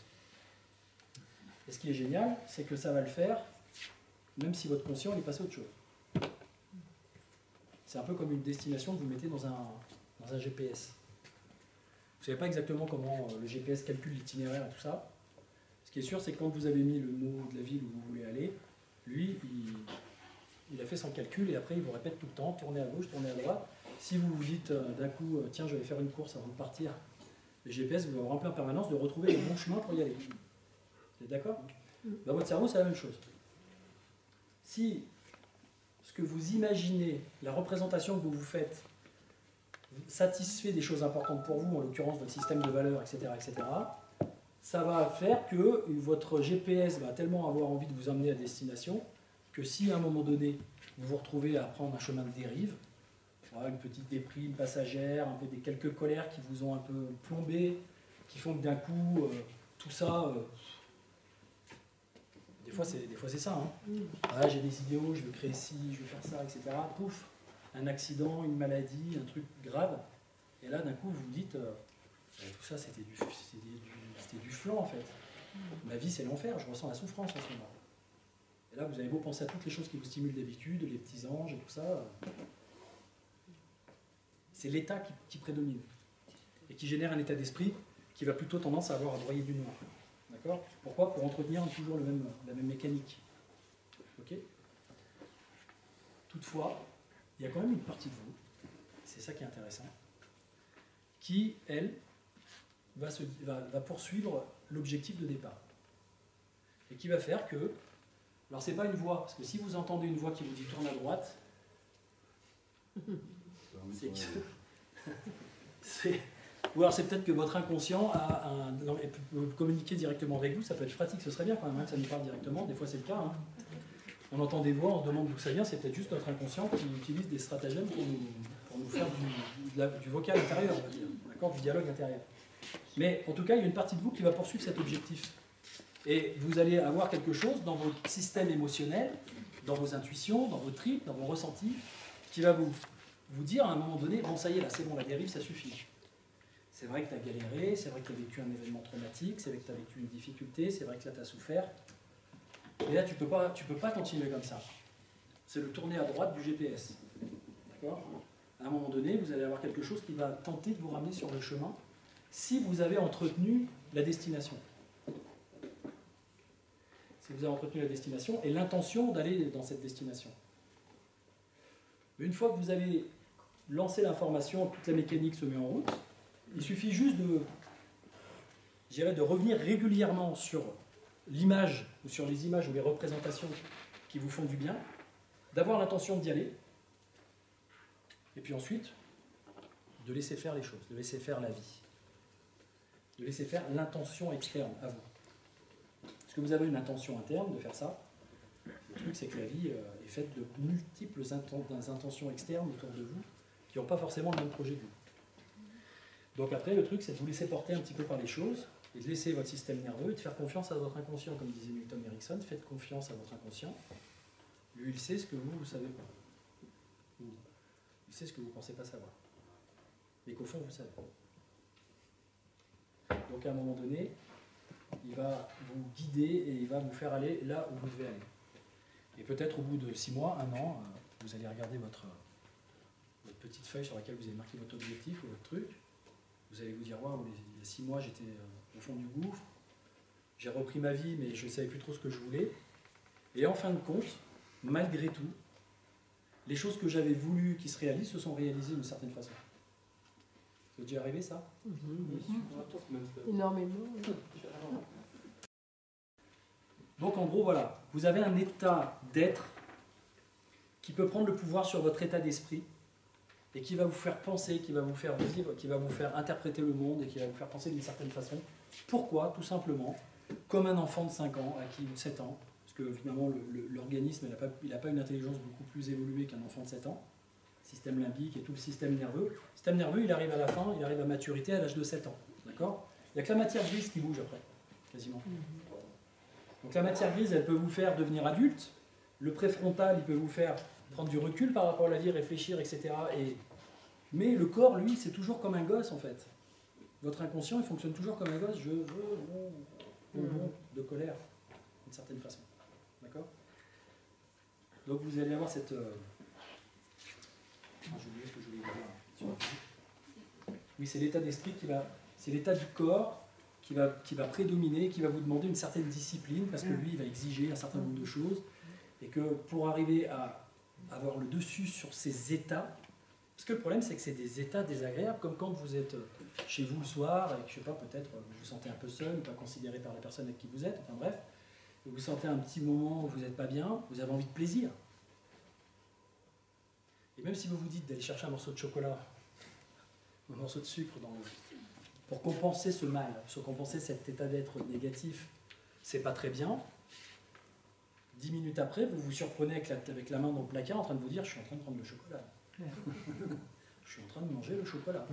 Et ce qui est génial, c'est que ça va le faire, même si votre conscient est passé à autre chose. C'est un peu comme une destination que vous mettez dans un, dans un G P S. Vous ne savez pas exactement comment le G P S calcule l'itinéraire et tout ça. Ce qui est sûr, c'est que quand vous avez mis le mot de la ville où vous voulez aller, lui, il, il a fait son calcul et après il vous répète tout le temps, tournez à gauche, tournez à droite. Si vous vous dites d'un coup, tiens, je vais faire une course avant de partir, le G P S vous va remplir en permanence de retrouver le bon chemin pour y aller. Vous êtes d'accord ? Dans votre cerveau, c'est la même chose. Si ce que vous imaginez, la représentation que vous vous faites, satisfait des choses importantes pour vous, en l'occurrence votre système de valeurs, et cetera, et cetera, ça va faire que votre G P S va tellement avoir envie de vous emmener à destination que si à un moment donné, vous vous retrouvez à prendre un chemin de dérive, une petite déprime passagère, un peu des quelques colères qui vous ont un peu plombé, qui font que d'un coup... Tout ça, euh, des fois c'est ça. Hein. Ah, j'ai des idéaux, je veux créer ci, je veux faire ça, et cetera. Pouf, un accident, une maladie, un truc grave. Et là, d'un coup, vous vous dites, euh, tout ça c'était du, du, du flan en fait. Ma vie c'est l'enfer, je ressens la souffrance en ce moment. Et là, vous avez beau penser à toutes les choses qui vous stimulent d'habitude, les petits anges et tout ça. Euh, c'est l'état qui, qui prédomine et qui génère un état d'esprit qui va plutôt tendance à avoir à broyer du noir. D'accord ? Pourquoi ? Pour entretenir toujours le même, la même mécanique. Ok ? Toutefois, il y a quand même une partie de vous, c'est ça qui est intéressant, qui, elle, va, se, va, va poursuivre l'objectif de départ. Et qui va faire que... Alors, c'est pas une voix, parce que si vous entendez une voix qui vous dit « tourne à droite », c'est que... c'est... Ou alors c'est peut-être que votre inconscient a un... non, peut communiquer directement avec vous, ça peut être pratique, ce serait bien quand même, hein, que ça nous parle directement, des fois c'est le cas. Hein. On entend des voix, on se demande d'où ça vient, c'est peut-être juste notre inconscient qui utilise des stratagèmes pour nous, pour nous faire du, de la, du vocal intérieur, on va dire, d'accord, du dialogue intérieur. Mais en tout cas, il y a une partie de vous qui va poursuivre cet objectif. Et vous allez avoir quelque chose dans votre système émotionnel, dans vos intuitions, dans vos tripes, dans vos ressentis, qui va vous, vous dire à un moment donné, bon ça y est, là c'est bon, la dérive, ça suffit. C'est vrai que tu as galéré, c'est vrai que tu as vécu un événement traumatique, c'est vrai que tu as vécu une difficulté, c'est vrai que là tu as souffert. Et là tu peux pas, tu peux pas continuer comme ça. C'est le tourner à droite du G P S. D'accord ? À un moment donné, vous allez avoir quelque chose qui va tenter de vous ramener sur le chemin si vous avez entretenu la destination. Si vous avez entretenu la destination et l'intention d'aller dans cette destination. Une fois que vous avez lancé l'information, toute la mécanique se met en route. Il suffit juste de, j'irais, de revenir régulièrement sur l'image, ou sur les images ou les représentations qui vous font du bien, d'avoir l'intention d'y aller, et puis ensuite, de laisser faire les choses, de laisser faire la vie, de laisser faire l'intention externe à vous. Parce que vous avez une intention interne de faire ça, le truc c'est que la vie est faite de multiples intentions externes autour de vous, qui n'ont pas forcément le même projet que vous. Donc après, le truc, c'est de vous laisser porter un petit peu par les choses et de laisser votre système nerveux et de faire confiance à votre inconscient. Comme disait Milton Erickson, faites confiance à votre inconscient. Lui, il sait ce que vous, vous ne savez pas. Il sait ce que vous ne pensez pas savoir. Mais qu'au fond, vous savez. Donc à un moment donné, il va vous guider et il va vous faire aller là où vous devez aller. Et peut-être au bout de six mois, un an, vous allez regarder votre, votre petite feuille sur laquelle vous avez marqué votre objectif ou votre truc. Vous allez vous dire, waouh, il y a six mois, j'étais au fond du gouffre, j'ai repris ma vie, mais je ne savais plus trop ce que je voulais. Et en fin de compte, malgré tout, les choses que j'avais voulu qui se réalisent se sont réalisées d'une certaine façon. C'est déjà arrivé, ça? Mm-hmm. Mm-hmm. Énormément. Donc en gros, voilà, vous avez un état d'être qui peut prendre le pouvoir sur votre état d'esprit et qui va vous faire penser, qui va vous faire vivre, qui va vous faire interpréter le monde et qui va vous faire penser d'une certaine façon. Pourquoi? Tout simplement, comme un enfant de cinq ans à qui, ou sept ans, parce que finalement l'organisme n'a pas, il n'a pas une intelligence beaucoup plus évoluée qu'un enfant de sept ans, système limbique et tout le système nerveux. Le système nerveux, il arrive à la fin, il arrive à maturité à l'âge de sept ans. D'accord? Il n'y a que la matière grise qui bouge après, quasiment. Donc la matière grise, elle peut vous faire devenir adulte. Le préfrontal, il peut vous faire prendre du recul par rapport à la vie, réfléchir, et cetera. Et... mais le corps, lui, c'est toujours comme un gosse, en fait. Votre inconscient, il fonctionne toujours comme un gosse. Je veux mon bonbon de colère, d'une certaine façon. D'accord? Donc vous allez avoir cette... Euh... Ah, j'ai oublié ce que je voulais dire. Oui, c'est l'état d'esprit qui va... c'est l'état du corps... Qui va, qui va prédominer, qui va vous demander une certaine discipline, parce que lui, il va exiger un certain nombre de choses, et que pour arriver à avoir le dessus sur ces états, parce que le problème, c'est que c'est des états désagréables, comme quand vous êtes chez vous le soir, et que, je sais pas, peut-être vous vous sentez un peu seul, pas considéré par la personne avec qui vous êtes, enfin bref, vous vous sentez un petit moment où vous n'êtes pas bien, vous avez envie de plaisir. Et même si vous vous dites d'aller chercher un morceau de chocolat, ou un morceau de sucre dans le... pour compenser ce mal, pour compenser cet état d'être négatif, c'est pas très bien. Dix minutes après, vous vous surprenez avec la, avec la main dans le placard en train de vous dire « je suis en train de prendre le chocolat ». Je suis en train de manger le chocolat.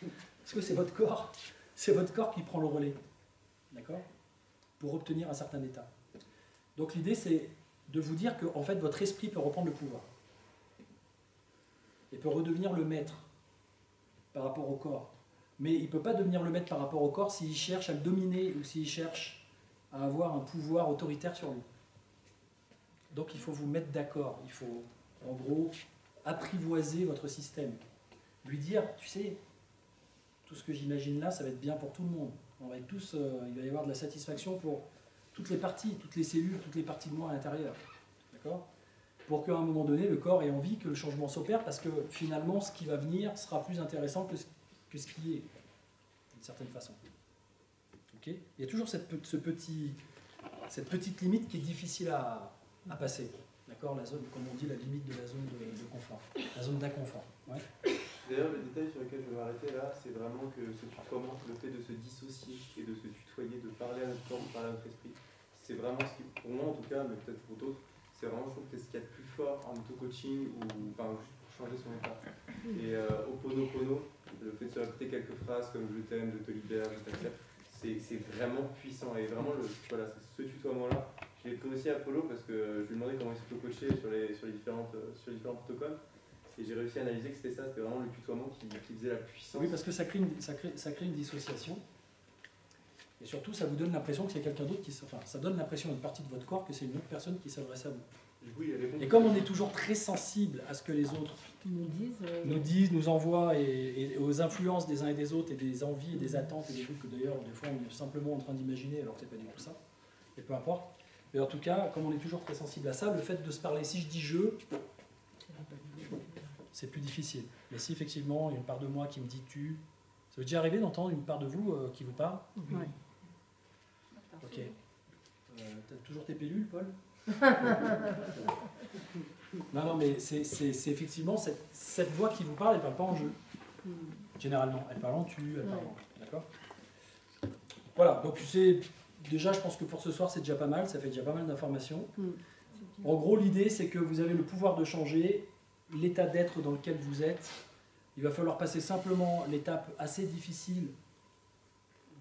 Parce que c'est votre corps, c'est votre corps qui prend le relais, d'accord, pour obtenir un certain état. Donc l'idée, c'est de vous dire que en fait, votre esprit peut reprendre le pouvoir et peut redevenir le maître par rapport au corps. Mais il ne peut pas devenir le maître par rapport au corps s'il cherche à le dominer ou s'il cherche à avoir un pouvoir autoritaire sur lui. Donc il faut vous mettre d'accord, il faut en gros apprivoiser votre système. Lui dire, tu sais, tout ce que j'imagine là, ça va être bien pour tout le monde. On va être tous, euh, il va y avoir de la satisfaction pour toutes les parties, toutes les cellules, toutes les parties de moi à l'intérieur. D'accord ? Pour qu'à un moment donné, le corps ait envie que le changement s'opère parce que finalement, ce qui va venir sera plus intéressant que ce que ce qui est, d'une certaine façon. Okay, il y a toujours cette, ce petit, cette petite limite qui est difficile à, à passer. D'accord, la zone, comme on dit, la limite de la zone de, de confort, la zone d'inconfort. Ouais. D'ailleurs, le détail sur lequel je vais m'arrêter là, c'est vraiment que ce tutoiement, le fait de se dissocier et de se tutoyer, de parler à notre corps, de parler à notre esprit, c'est vraiment ce qui, pour moi en tout cas, mais peut-être pour d'autres, c'est vraiment, je trouve, que c'est ce qu'il y a de plus fort en auto-coaching ou enfin, juste pour changer son état. Et euh, Oponopono, le fait de se répéter quelques phrases comme je t'aime, je te libère, je t'accepte, c'est vraiment puissant. Et vraiment, le, voilà, ce tutoiement-là, je l'ai pris aussi à Polo parce que je lui ai demandé comment il s'auto-coachait sur les, sur, les différentes, sur les différents protocoles. Et j'ai réussi à analyser que c'était ça, c'était vraiment le tutoiement qui, qui faisait la puissance. Oui, parce que ça crée une, ça crée, ça crée une dissociation. Et surtout, ça vous donne l'impression que c'est quelqu'un d'autre qui... Enfin, ça donne l'impression à une partie de votre corps que c'est une autre personne qui s'adresse à vous. Et comme on est toujours très sensible à ce que les autres nous disent, euh... nous, disent nous envoient, et, et aux influences des uns et des autres, et des envies, et des attentes, et des trucs que d'ailleurs, des fois, on est simplement en train d'imaginer, alors que c'est pas du tout ça, et peu importe. Mais en tout cas, comme on est toujours très sensible à ça, le fait de se parler, si je dis « je », c'est plus difficile. Mais si effectivement, il y a une part de moi qui me dit « tu », ça vous est déjà arrivé d'entendre une part de vous euh, qui vous parle? Oui. Ok. Euh, t'as toujours tes pellules, Paul? Non, non, mais c'est effectivement cette, cette voix qui vous parle, elle ne parle pas en jeu. Généralement, elle parle en tu, elle parle en... D'accord ? Voilà, donc tu sais, déjà, je pense que pour ce soir, c'est déjà pas mal, ça fait déjà pas mal d'informations. En gros, l'idée, c'est que vous avez le pouvoir de changer l'état d'être dans lequel vous êtes. Il va falloir passer simplement l'étape assez difficile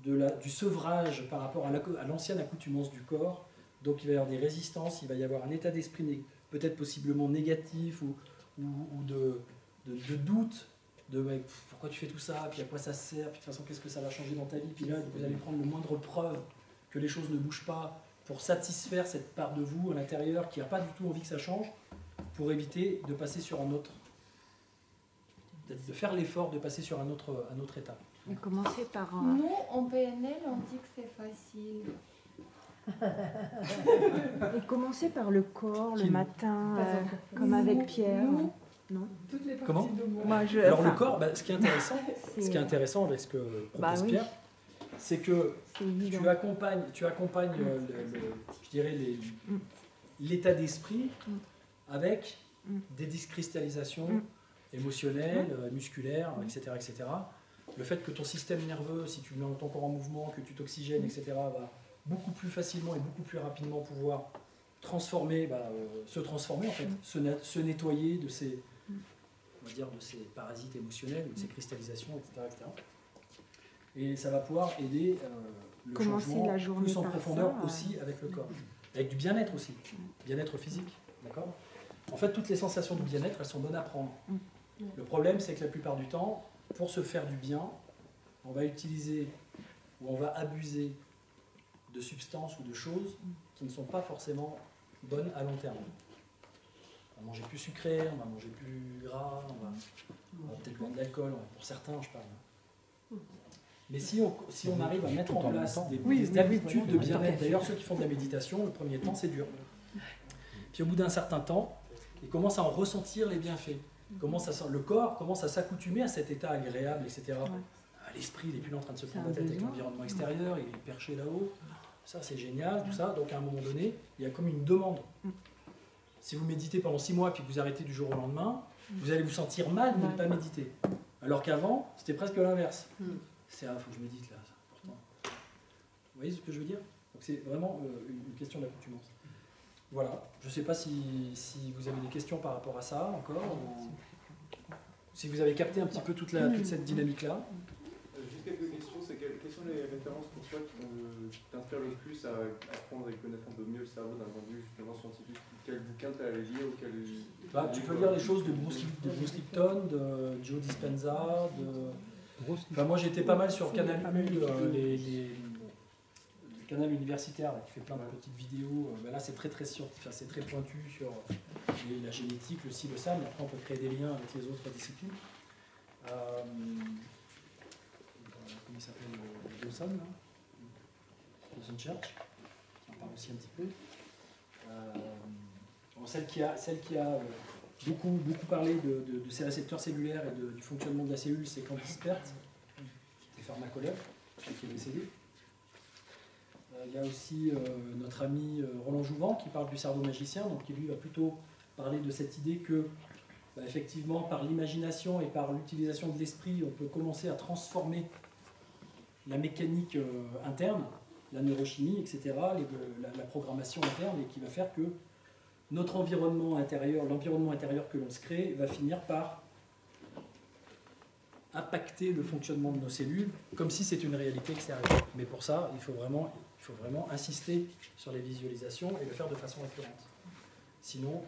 de la, du sevrage par rapport à l'ancienne accoutumance du corps. Donc il va y avoir des résistances, il va y avoir un état d'esprit peut-être possiblement négatif ou, ou, ou de, de, de doute, de « pourquoi tu fais tout ça ?» puis « à quoi ça sert ?» puis « de toute façon, qu'est-ce que ça va changer dans ta vie ?» puis là, vous allez prendre le moindre preuve que les choses ne bougent pas pour satisfaire cette part de vous à l'intérieur qui n'a pas du tout envie que ça change, pour éviter de passer sur un autre, de faire l'effort de passer sur un autre, un autre état. Mais commencer par un... Nous, en P N L, on dit que c'est facile. Et commencer par le corps, le matin, euh, comme avec Pierre. Non, non. Toutes les parties. Comment de moi. Moi, je... Alors enfin... le corps, bah, ce qui est intéressant, ce qui est intéressant avec ce que propose bah, oui. Pierre, c'est que tu accompagnes, tu accompagnes le, le, le, je dirais les, l'état d'esprit avec des décristallisations émotionnelles, musculaires, et cetera, et cetera. Le fait que ton système nerveux, si tu mets ton corps en mouvement, que tu t'oxygènes, et cetera, va beaucoup plus facilement et beaucoup plus rapidement pouvoir transformer, bah, euh, se transformer en fait, se, se nettoyer de ces, on va dire, de ces parasites émotionnels, de ces cristallisations, et cetera, et cetera. Et ça va pouvoir aider euh, le Commencer changement la journée plus en profondeur ça, aussi euh... avec le corps, avec du bien-être aussi, bien-être physique, d'accord. En fait, toutes les sensations de bien-être, elles sont bonnes à prendre. Le problème, c'est que la plupart du temps, pour se faire du bien, on va utiliser ou on va abuser de substances ou de choses qui ne sont pas forcément bonnes à long terme. On va manger plus sucré, on va manger plus gras, on va, va peut-être boire de l'alcool, pour certains, je parle. Mais si on, si on arrive à mettre en place des, oui, des habitudes de bien-être, d'ailleurs ceux qui font de la méditation, le premier temps c'est dur. Puis au bout d'un certain temps, ils commencent à en ressentir les bienfaits. Commence à, le corps commence à s'accoutumer à cet état agréable, et cetera. Ouais. L'esprit, il n'est plus en train de se prendre la tête avec l'environnement extérieur, il est perché là-haut. Ça c'est génial, tout ça. Donc à un moment donné, il y a comme une demande. Si vous méditez pendant six mois puis que vous arrêtez du jour au lendemain, vous allez vous sentir mal de ne pas méditer. Alors qu'avant, c'était presque l'inverse. C'est ah, faut que je médite là, c'est important. Vous voyez ce que je veux dire? Donc c'est vraiment euh, une question d'accoutumance. Voilà. Je ne sais pas si, si vous avez des questions par rapport à ça encore, ou si vous avez capté un petit peu toute, la, toute cette dynamique-là. Euh, juste quelques questions. C'est quelles, quelles sont les références pour toi qui t'inspirent le plus à apprendre et connaître un peu mieux le cerveau d'un point de vue justement scientifique? Quel bouquin tu as à lire ou quel... bah, tu peux lire les choses de Bruce, de Bruce Lipton, de Joe Dispenza, de... Enfin, moi j'étais pas mal sur Canal U, euh, les, les, le canal universitaire là, qui fait plein de petites vidéos. Ben là c'est très très scientifique, c'est très pointu sur les, la génétique, le ci, le ça, mais après on peut créer des liens avec les autres disciplines. Euh, euh, comment il s'appelle euh, Dawson, là Dawson Church, on en parle aussi un petit peu. Euh, bon, celle qui a, celle qui a euh, Beaucoup, beaucoup parlé de, de, de ces récepteurs cellulaires et de, du fonctionnement de la cellule, c'est Candice Pert, qui est pharmacologue, qui est décédé. Euh, il y a aussi euh, notre ami Roland Jouvent qui parle du cerveau magicien, donc qui lui va plutôt parler de cette idée que, bah, effectivement, par l'imagination et par l'utilisation de l'esprit, on peut commencer à transformer la mécanique euh, interne, la neurochimie, et cetera, les, la, la programmation interne, et qui va faire que notre environnement intérieur, l'environnement intérieur que l'on se crée, va finir par impacter le fonctionnement de nos cellules, comme si c'était une réalité extérieure. Mais pour ça, il faut, vraiment, il faut vraiment insister sur les visualisations et le faire de façon récurrente. Sinon,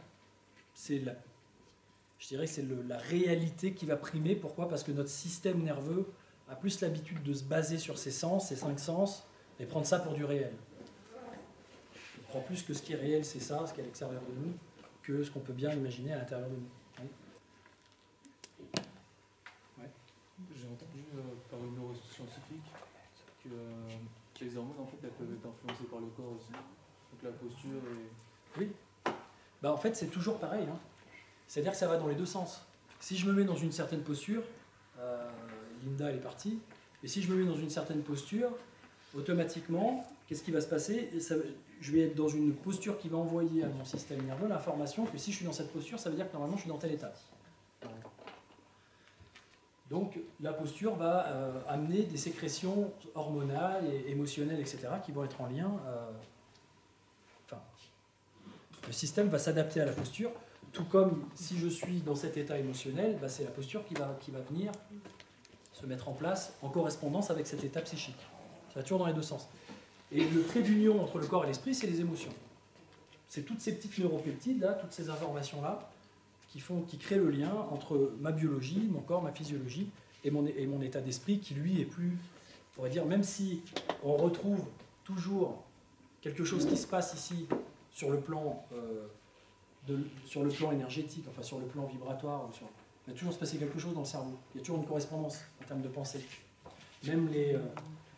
c'est la, je dirais que c'est le, la réalité qui va primer. Pourquoi? Parce que notre système nerveux a plus l'habitude de se baser sur ses sens, ses cinq sens, et prendre ça pour du réel. En plus que ce qui est réel, c'est ça, ce qui est à l'extérieur de nous, que ce qu'on peut bien imaginer à l'intérieur de nous. Oui. Ouais. J'ai entendu euh, par une neuroscientifique que, euh, que les hormones, en fait, elles peuvent être influencées par le corps aussi. Donc la posture et... Oui. Bah, en fait, c'est toujours pareil. Hein. C'est-à-dire que ça va dans les deux sens. Si je me mets dans une certaine posture, euh, Linda, elle est partie, et si je me mets dans une certaine posture, automatiquement, qu'est-ce qui va se passer? Ça, je vais être dans une posture qui va envoyer à mon système nerveux l'information que si je suis dans cette posture, ça veut dire que normalement je suis dans tel état. Donc la posture va euh, amener des sécrétions hormonales et émotionnelles, et cetera, qui vont être en lien. Euh, enfin, le système va s'adapter à la posture, tout comme si je suis dans cet état émotionnel, bah, c'est la posture qui va, qui va venir se mettre en place en correspondance avec cet état psychique. Ça va toujours dans les deux sens. Et le trait d'union entre le corps et l'esprit, c'est les émotions. C'est toutes ces petites neuropeptides, là, toutes ces informations-là, qui, font, qui créent le lien entre ma biologie, mon corps, ma physiologie, et mon, et mon état d'esprit, qui lui est plus... On pourrait dire, même si on retrouve toujours quelque chose qui se passe ici, sur le plan euh, de, sur le plan énergétique, enfin sur le plan vibratoire, ou sur, il va toujours se passer quelque chose dans le cerveau. Il y a toujours une correspondance en termes de pensée. Même les, euh,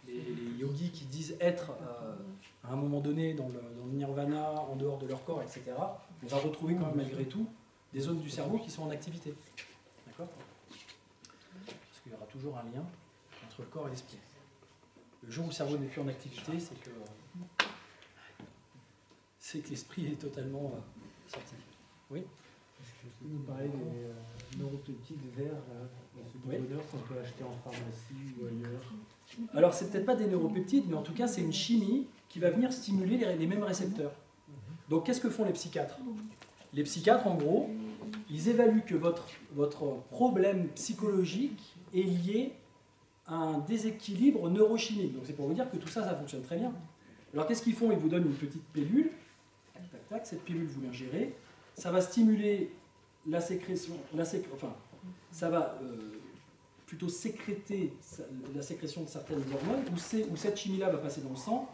les, les yogis qui disent être euh, à un moment donné dans le, dans le nirvana, en dehors de leur corps, et cetera, on va retrouver quand même malgré tout des zones du cerveau qui sont en activité. D'accord ? Parce qu'il y aura toujours un lien entre le corps et l'esprit. Le jour où le cerveau n'est plus en activité, c'est que, c'est que l'esprit est totalement euh, sorti. Oui ? Est-ce que tu peux nous parler des euh, neuropeptides verts euh, de oui. qu'on peut acheter en pharmacie ou ailleurs? Alors, c'est peut-être pas des neuropeptides, mais en tout cas, c'est une chimie qui va venir stimuler les, les mêmes récepteurs. Donc, qu'est-ce que font les psychiatres? Les psychiatres, en gros, ils évaluent que votre, votre problème psychologique est lié à un déséquilibre neurochimique. Donc, c'est pour vous dire que tout ça, ça fonctionne très bien. Alors, qu'est-ce qu'ils font? Ils vous donnent une petite pilule. Tac, tac, tac. Cette pilule, vous l'ingérez. Ça va stimuler la sécrétion, la séc... enfin, ça va euh, plutôt sécréter la sécrétion de certaines hormones, où, où cette chimie-là va passer dans le sang.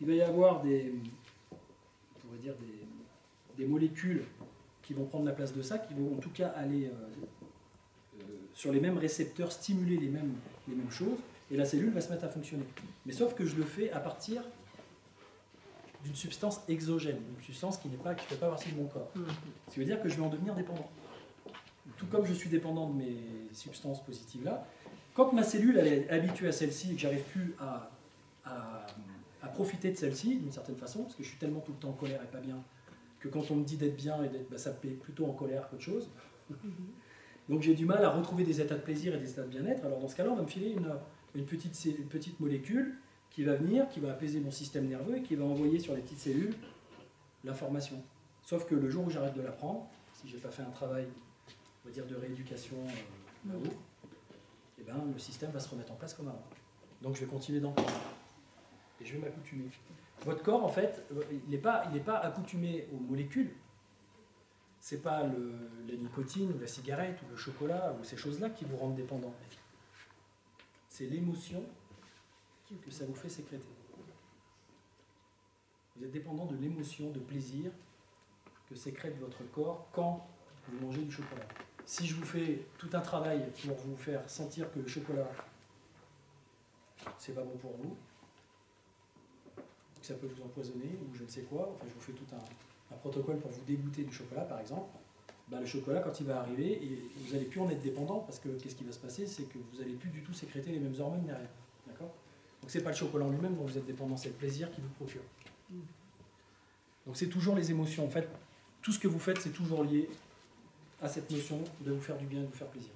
Il va y avoir des, on pourrait dire des, des molécules qui vont prendre la place de ça, qui vont en tout cas aller euh, euh, sur les mêmes récepteurs, stimuler les mêmes, les mêmes choses, et la cellule va se mettre à fonctionner. Mais sauf que je le fais à partir d'une substance exogène, une substance qui ne fait pas partie de mon corps. Ce qui veut dire que je vais en devenir dépendant. Tout comme je suis dépendant de mes substances positives-là, quand ma cellule elle est habituée à celle-ci et que j'arrive plus à, à, à profiter de celle-ci, d'une certaine façon, parce que je suis tellement tout le temps en colère et pas bien, que quand on me dit d'être bien, et d'être, bah, ça me paie plutôt en colère qu'autre chose. Donc j'ai du mal à retrouver des états de plaisir et des états de bien-être. Alors dans ce cas-là, on va me filer une, une, petite, une petite molécule qui va venir, qui va apaiser mon système nerveux et qui va envoyer sur les petites cellules l'information. Sauf que le jour où j'arrête de la prendre, si je n'ai pas fait un travail, on va dire, de rééducation euh, là-haut, eh ben, le système va se remettre en place comme avant. Donc je vais continuer d'en prendre. Et je vais m'accoutumer. Votre corps, en fait, il n'est pas, il n'est pas accoutumé aux molécules. Ce n'est pas le, la nicotine, ou la cigarette, ou le chocolat, ou ces choses-là qui vous rendent dépendant. C'est l'émotion que ça vous fait sécréter. Vous êtes dépendant de l'émotion, de plaisir que sécrète votre corps quand vous mangez du chocolat. Si je vous fais tout un travail pour vous faire sentir que le chocolat, c'est pas bon pour vous, que ça peut vous empoisonner ou je ne sais quoi, enfin je vous fais tout un, un protocole pour vous dégoûter du chocolat par exemple, ben, le chocolat quand il va arriver, et vous n'allez plus en être dépendant parce que qu'est-ce qui va se passer, c'est que vous n'allez plus du tout sécréter les mêmes hormones derrière. D'accord ? Donc, ce n'est pas le chocolat en lui-même dont vous êtes dépendant, c'est le plaisir qu'il vous procure. Donc, c'est toujours les émotions. En fait, tout ce que vous faites, c'est toujours lié à cette notion de vous faire du bien, de vous faire plaisir.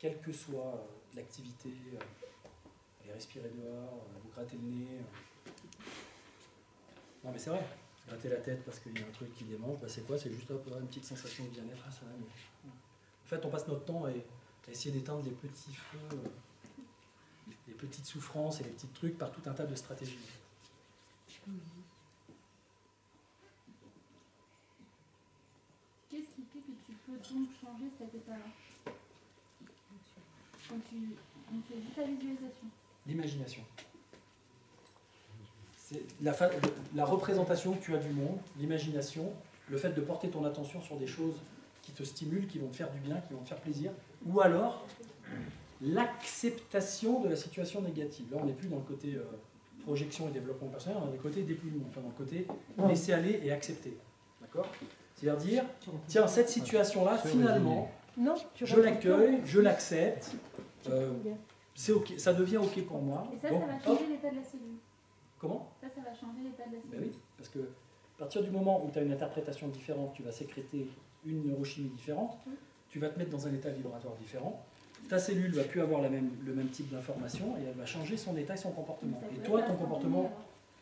Quelle que soit l'activité, aller respirer dehors, vous gratter le nez. Non, mais c'est vrai. Gratter la tête parce qu'il y a un truc qui démange, bah, c'est quoi? C'est juste hop, une petite sensation de bien-être. Ah, ça va, mais... En fait, on passe notre temps à essayer d'éteindre des petits feux, les petites souffrances et les petits trucs par tout un tas de stratégies. Qu'est-ce qui fait que tu peux donc changer cet état-là? Quand tu on fait juste la visualisation. L'imagination. C'est la, fa... la représentation que tu as du monde, l'imagination, le fait de porter ton attention sur des choses qui te stimulent, qui vont te faire du bien, qui vont te faire plaisir, ou alors l'acceptation de la situation négative. Là, on n'est plus dans le côté euh, projection et développement personnel, on est dans le côté dépouillement, enfin dans le côté laisser aller et accepter. D'accord ? C'est-à-dire dire, tiens, cette situation-là, finalement, non, tu je l'accueille, je l'accepte, euh, c'est ok, ça devient ok pour moi. Et ça, donc, ça va changer l'état de la cellule. Comment ? Ça, ça va changer l'état de la cellule. Ben oui, parce que à partir du moment où tu as une interprétation différente, tu vas sécréter une neurochimie différente, oui. Tu vas te mettre dans un état vibratoire différent. Ta cellule ne va plus avoir la même, le même type d'information et elle va changer son état et son comportement. Et toi, ton comportement...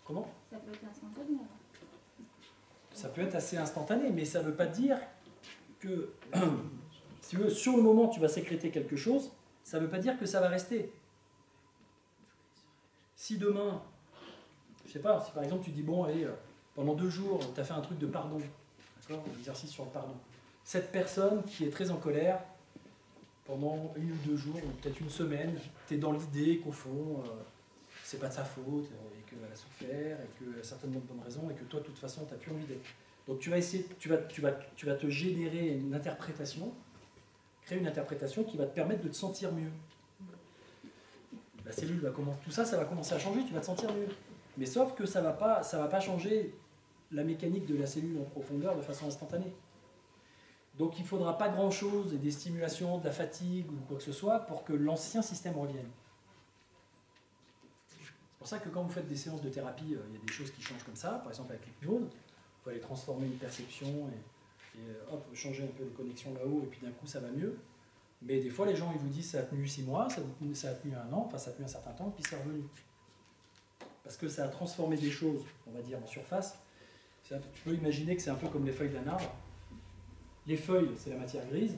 Comment ? Ça peut être instantané. Ça peut être assez instantané, mais ça ne veut pas dire que... si tu veux, sur le moment, tu vas sécréter quelque chose, ça ne veut pas dire que ça va rester. Si demain, je ne sais pas, si par exemple tu dis, bon, allez, pendant deux jours, tu as fait un truc de pardon, d'accord, un exercice sur le pardon. Cette personne qui est très en colère, pendant une ou deux jours, ou peut-être une semaine, tu es dans l'idée qu'au fond, euh, c'est pas de sa faute, et qu'elle a souffert, et qu'elle a certainement de bonnes raisons, et que toi, de toute façon, tu n'as plus envie d'être Donc tu vas, essayer, tu, vas, tu, vas, tu vas te générer une interprétation, créer une interprétation qui va te permettre de te sentir mieux. La cellule va commencer, tout ça, ça va commencer à changer, tu vas te sentir mieux. Mais sauf que ça ne va pas, ça va pas changer la mécanique de la cellule en profondeur de façon instantanée. Donc il ne faudra pas grand-chose, et des stimulations, de la fatigue ou quoi que ce soit, pour que l'ancien système revienne. C'est pour ça que quand vous faites des séances de thérapie, il euh, y a des choses qui changent comme ça, par exemple avec les pylônes, il faut aller transformer une perception, et, et hop, changer un peu les connexions là-haut, et puis d'un coup ça va mieux. Mais des fois les gens ils vous disent ça a tenu six mois, ça a tenu un an, enfin ça a tenu un certain temps, puis c'est revenu. Parce que ça a transformé des choses, on va dire, en surface. Peu, tu peux imaginer que c'est un peu comme les feuilles d'un arbre. Les feuilles, c'est la matière grise.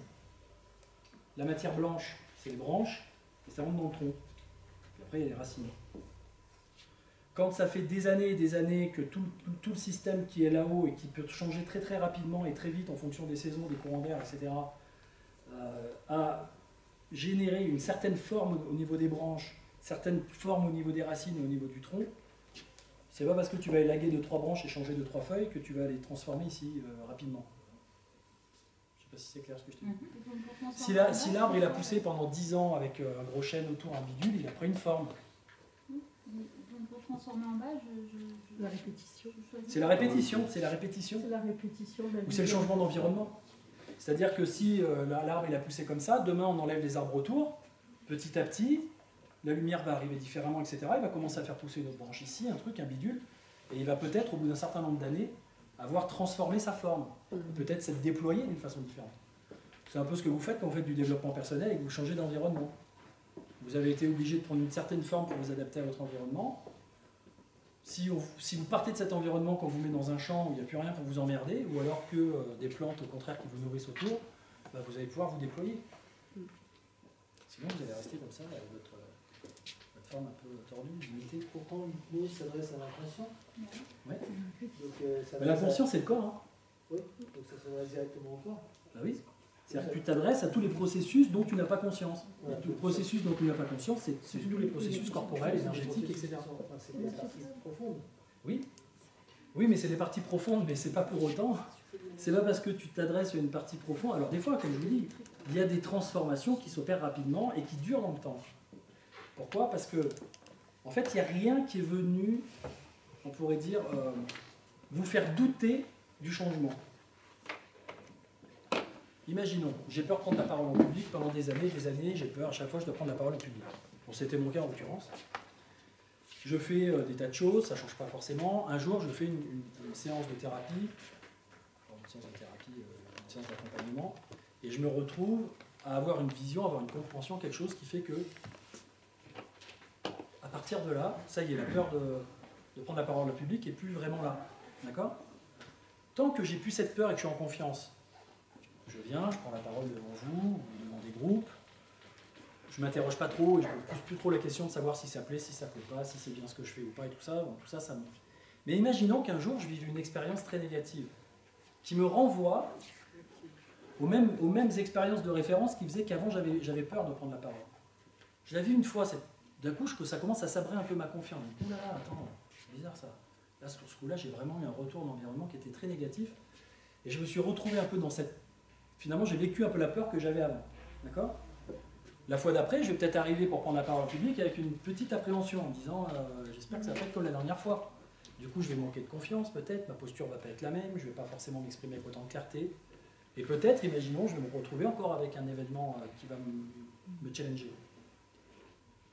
La matière blanche, c'est les branches. Et ça rentre dans le tronc. Et après, il y a les racines. Quand ça fait des années et des années que tout, tout, tout le système qui est là-haut et qui peut changer très très rapidement et très vite en fonction des saisons, des courants d'air, et cetera, euh, a généré une certaine forme au niveau des branches, certaines formes au niveau des racines et au niveau du tronc, c'est pas parce que tu vas élaguer de trois branches et changer de trois feuilles que tu vas les transformer ici euh, rapidement. Si c'est clair ce que je te dis. Si l'arbre si il a poussé pendant dix ans avec euh, un gros chêne autour, un bidule, il a pris une forme. Donc pour transformer en bas, je, je, je... la répétition. C'est la répétition, c'est la répétition. C'est la répétition. Ou c'est le changement d'environnement. C'est-à-dire que si euh, l'arbre il a poussé comme ça, demain on enlève les arbres autour, petit à petit, la lumière va arriver différemment, et cetera. Il va commencer à faire pousser une autre branche ici, un truc, un bidule, et il va peut-être au bout d'un certain nombre d'années avoir transformé sa forme, peut-être s'être déployé d'une façon différente. C'est un peu ce que vous faites quand vous faites du développement personnel et que vous changez d'environnement. Vous avez été obligé de prendre une certaine forme pour vous adapter à votre environnement. Si, on, si vous partez de cet environnement quand vous met dans un champ où il n'y a plus rien pour vous emmerder, ou alors que euh, des plantes au contraire qui vous nourrissent autour, bah, vous allez pouvoir vous déployer. Sinon vous allez rester comme ça, avec votre, votre forme un peu tordue, limitée. Pourtant l'hypnose s'adresse à l'inconscient. Ouais. Donc, euh, mais l'inconscient à... c'est le corps. Hein. Oui, donc ça s'adresse directement au corps. Bah oui. C'est-à-dire que tu t'adresses à tous les processus dont tu n'as pas conscience. Voilà, tous les processus dont tu n'as pas conscience, c'est tous les processus corporels, énergétiques, et cetera. Enfin, c'est des parties profondes. Oui. Oui, mais c'est des parties profondes, mais c'est pas pour autant. C'est pas parce que tu t'adresses à une partie profonde. Alors des fois, comme je vous dis, il y a des transformations qui s'opèrent rapidement et qui durent dans le temps. Pourquoi? Parce que, en fait, il n'y a rien qui est venu, on pourrait dire, euh, vous faire douter du changement. Imaginons, j'ai peur de prendre la parole en public pendant des années, des années, j'ai peur, à chaque fois je dois prendre la parole en public. Bon, c'était mon cas en l'occurrence. Je fais euh, des tas de choses, ça ne change pas forcément. Un jour, je fais une, une, une séance de thérapie, une séance de thérapie, euh, une séance d'accompagnement, et je me retrouve à avoir une vision, à avoir une compréhension, quelque chose qui fait que, à partir de là, ça y est, la peur de, de prendre la parole en public n'est plus vraiment là. D'accord ? Tant que j'ai plus cette peur et que je suis en confiance, je viens, je prends la parole devant vous, devant des groupes, je ne m'interroge pas trop et je ne me pose plus trop la question de savoir si ça plaît, si ça ne plaît pas, si c'est bien ce que je fais ou pas et tout ça, bon, tout ça, ça me... Mais imaginons qu'un jour je vive une expérience très négative qui me renvoie aux mêmes, aux mêmes expériences de référence qui faisaient qu'avant j'avais peur de prendre la parole. Je l'ai vu une fois, d'un coup je, ça commence à sabrer un peu ma confiance. Je me dis, oulala, attends, c'est bizarre ça. Là, sur ce coup-là, j'ai vraiment eu un retour d'environnement qui était très négatif. Et je me suis retrouvé un peu dans cette... Finalement, j'ai vécu un peu la peur que j'avais avant. D'accord ? La fois d'après, je vais peut-être arriver pour prendre la parole en public avec une petite appréhension en me disant euh, « J'espère que ça va pas être comme la dernière fois. » Du coup, je vais manquer de confiance peut-être, ma posture ne va pas être la même, je ne vais pas forcément m'exprimer avec autant de clarté. Et peut-être, imaginons, je vais me retrouver encore avec un événement qui va me, me challenger.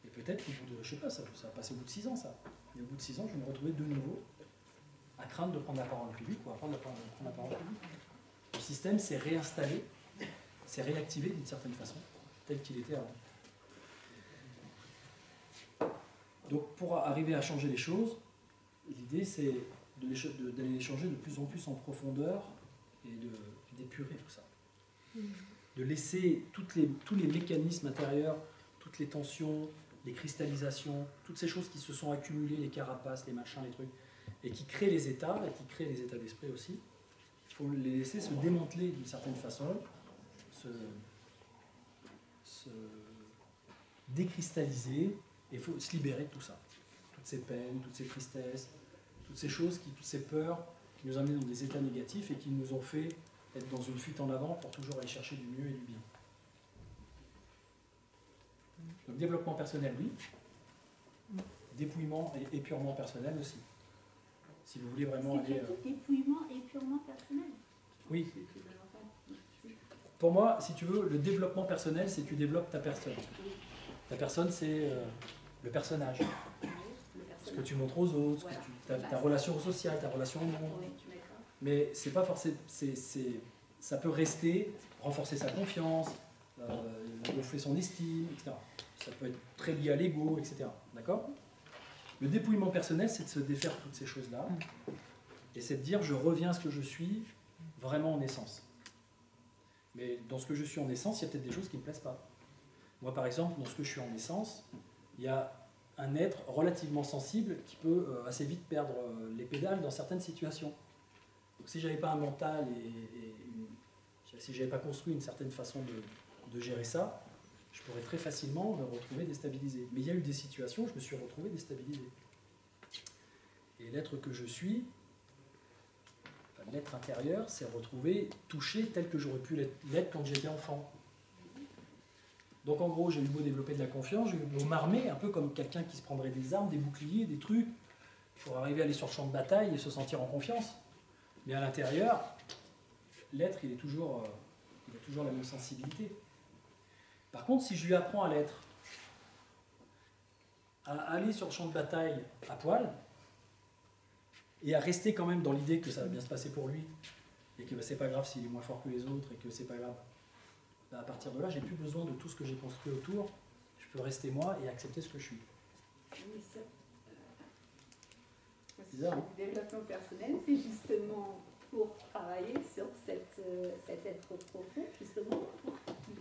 Et peut-être qu'au bout de... Je sais pas, ça, ça va passer au bout de six ans, ça. Et au bout de six ans, je vais me retrouver de nouveau à craindre de prendre la parole en public ou à prendre la parole, prendre la parole en public. Le système s'est réinstallé, s'est réactivé d'une certaine façon, tel qu'il était avant. Donc pour arriver à changer les choses, l'idée c'est d'aller les changer de plus en plus en profondeur et d'épurer tout ça. De laisser toutes les, tous les mécanismes intérieurs, toutes les tensions, les cristallisations, toutes ces choses qui se sont accumulées, les carapaces, les machins, les trucs, et qui créent les états, et qui créent les états d'esprit aussi, il faut les laisser se démanteler d'une certaine façon, se, se décristalliser, et il faut se libérer de tout ça. Toutes ces peines, toutes ces tristesses, toutes ces choses, qui, toutes ces peurs qui nous ont amenés dans des états négatifs et qui nous ont fait être dans une fuite en avant pour toujours aller chercher du mieux et du bien. Donc développement personnel, oui. Dépouillement et épurement personnel aussi. Si vous voulez vraiment aller... Euh... Dépouillement et purement personnel. Oui. Pour moi, si tu veux, le développement personnel, c'est tu développes ta personne. Ta personne, c'est euh, le personnage. Ce que tu montres aux autres, voilà. tu, ta, ta relation sociale, ta relation au monde. Mais c'est pas forcément, c'est, c'est, ça peut rester, renforcer sa confiance, euh, gonfler son estime, et cetera. Ça peut être très lié à l'ego, et cetera. D'accord ? Le dépouillement personnel, c'est de se défaire toutes ces choses-là, et c'est de dire je reviens à ce que je suis vraiment en essence. Mais dans ce que je suis en essence, il y a peut-être des choses qui ne me plaisent pas. Moi, par exemple, dans ce que je suis en essence, il y a un être relativement sensible qui peut euh, assez vite perdre euh, les pédales dans certaines situations. Donc si je n'avais pas un mental et, et une, si je n'avais pas construit une certaine façon de, de gérer ça, je pourrais très facilement me retrouver déstabilisé. Mais il y a eu des situations où je me suis retrouvé déstabilisé. Et l'être que je suis, enfin, l'être intérieur, s'est retrouvé touché tel que j'aurais pu l'être quand j'étais enfant. Donc en gros, j'ai eu beau développer de la confiance, j'ai eu beau m'armer, un peu comme quelqu'un qui se prendrait des armes, des boucliers, des trucs, pour arriver à aller sur le champ de bataille et se sentir en confiance. Mais à l'intérieur, l'être, il est toujours, il a toujours la même sensibilité. Par contre, si je lui apprends à l'être, à aller sur le champ de bataille à poil, et à rester quand même dans l'idée que ça va bien se passer pour lui, et que ben, c'est pas grave s'il est moins fort que les autres, et que c'est pas grave, à partir de là, j'ai plus besoin de tout ce que j'ai construit autour. Je peux rester moi et accepter ce que je suis. Oui, ça, euh, c'est bizarre, hein ? Le développement personnel, c'est justement pour travailler sur cette, euh, cet être profond, justement.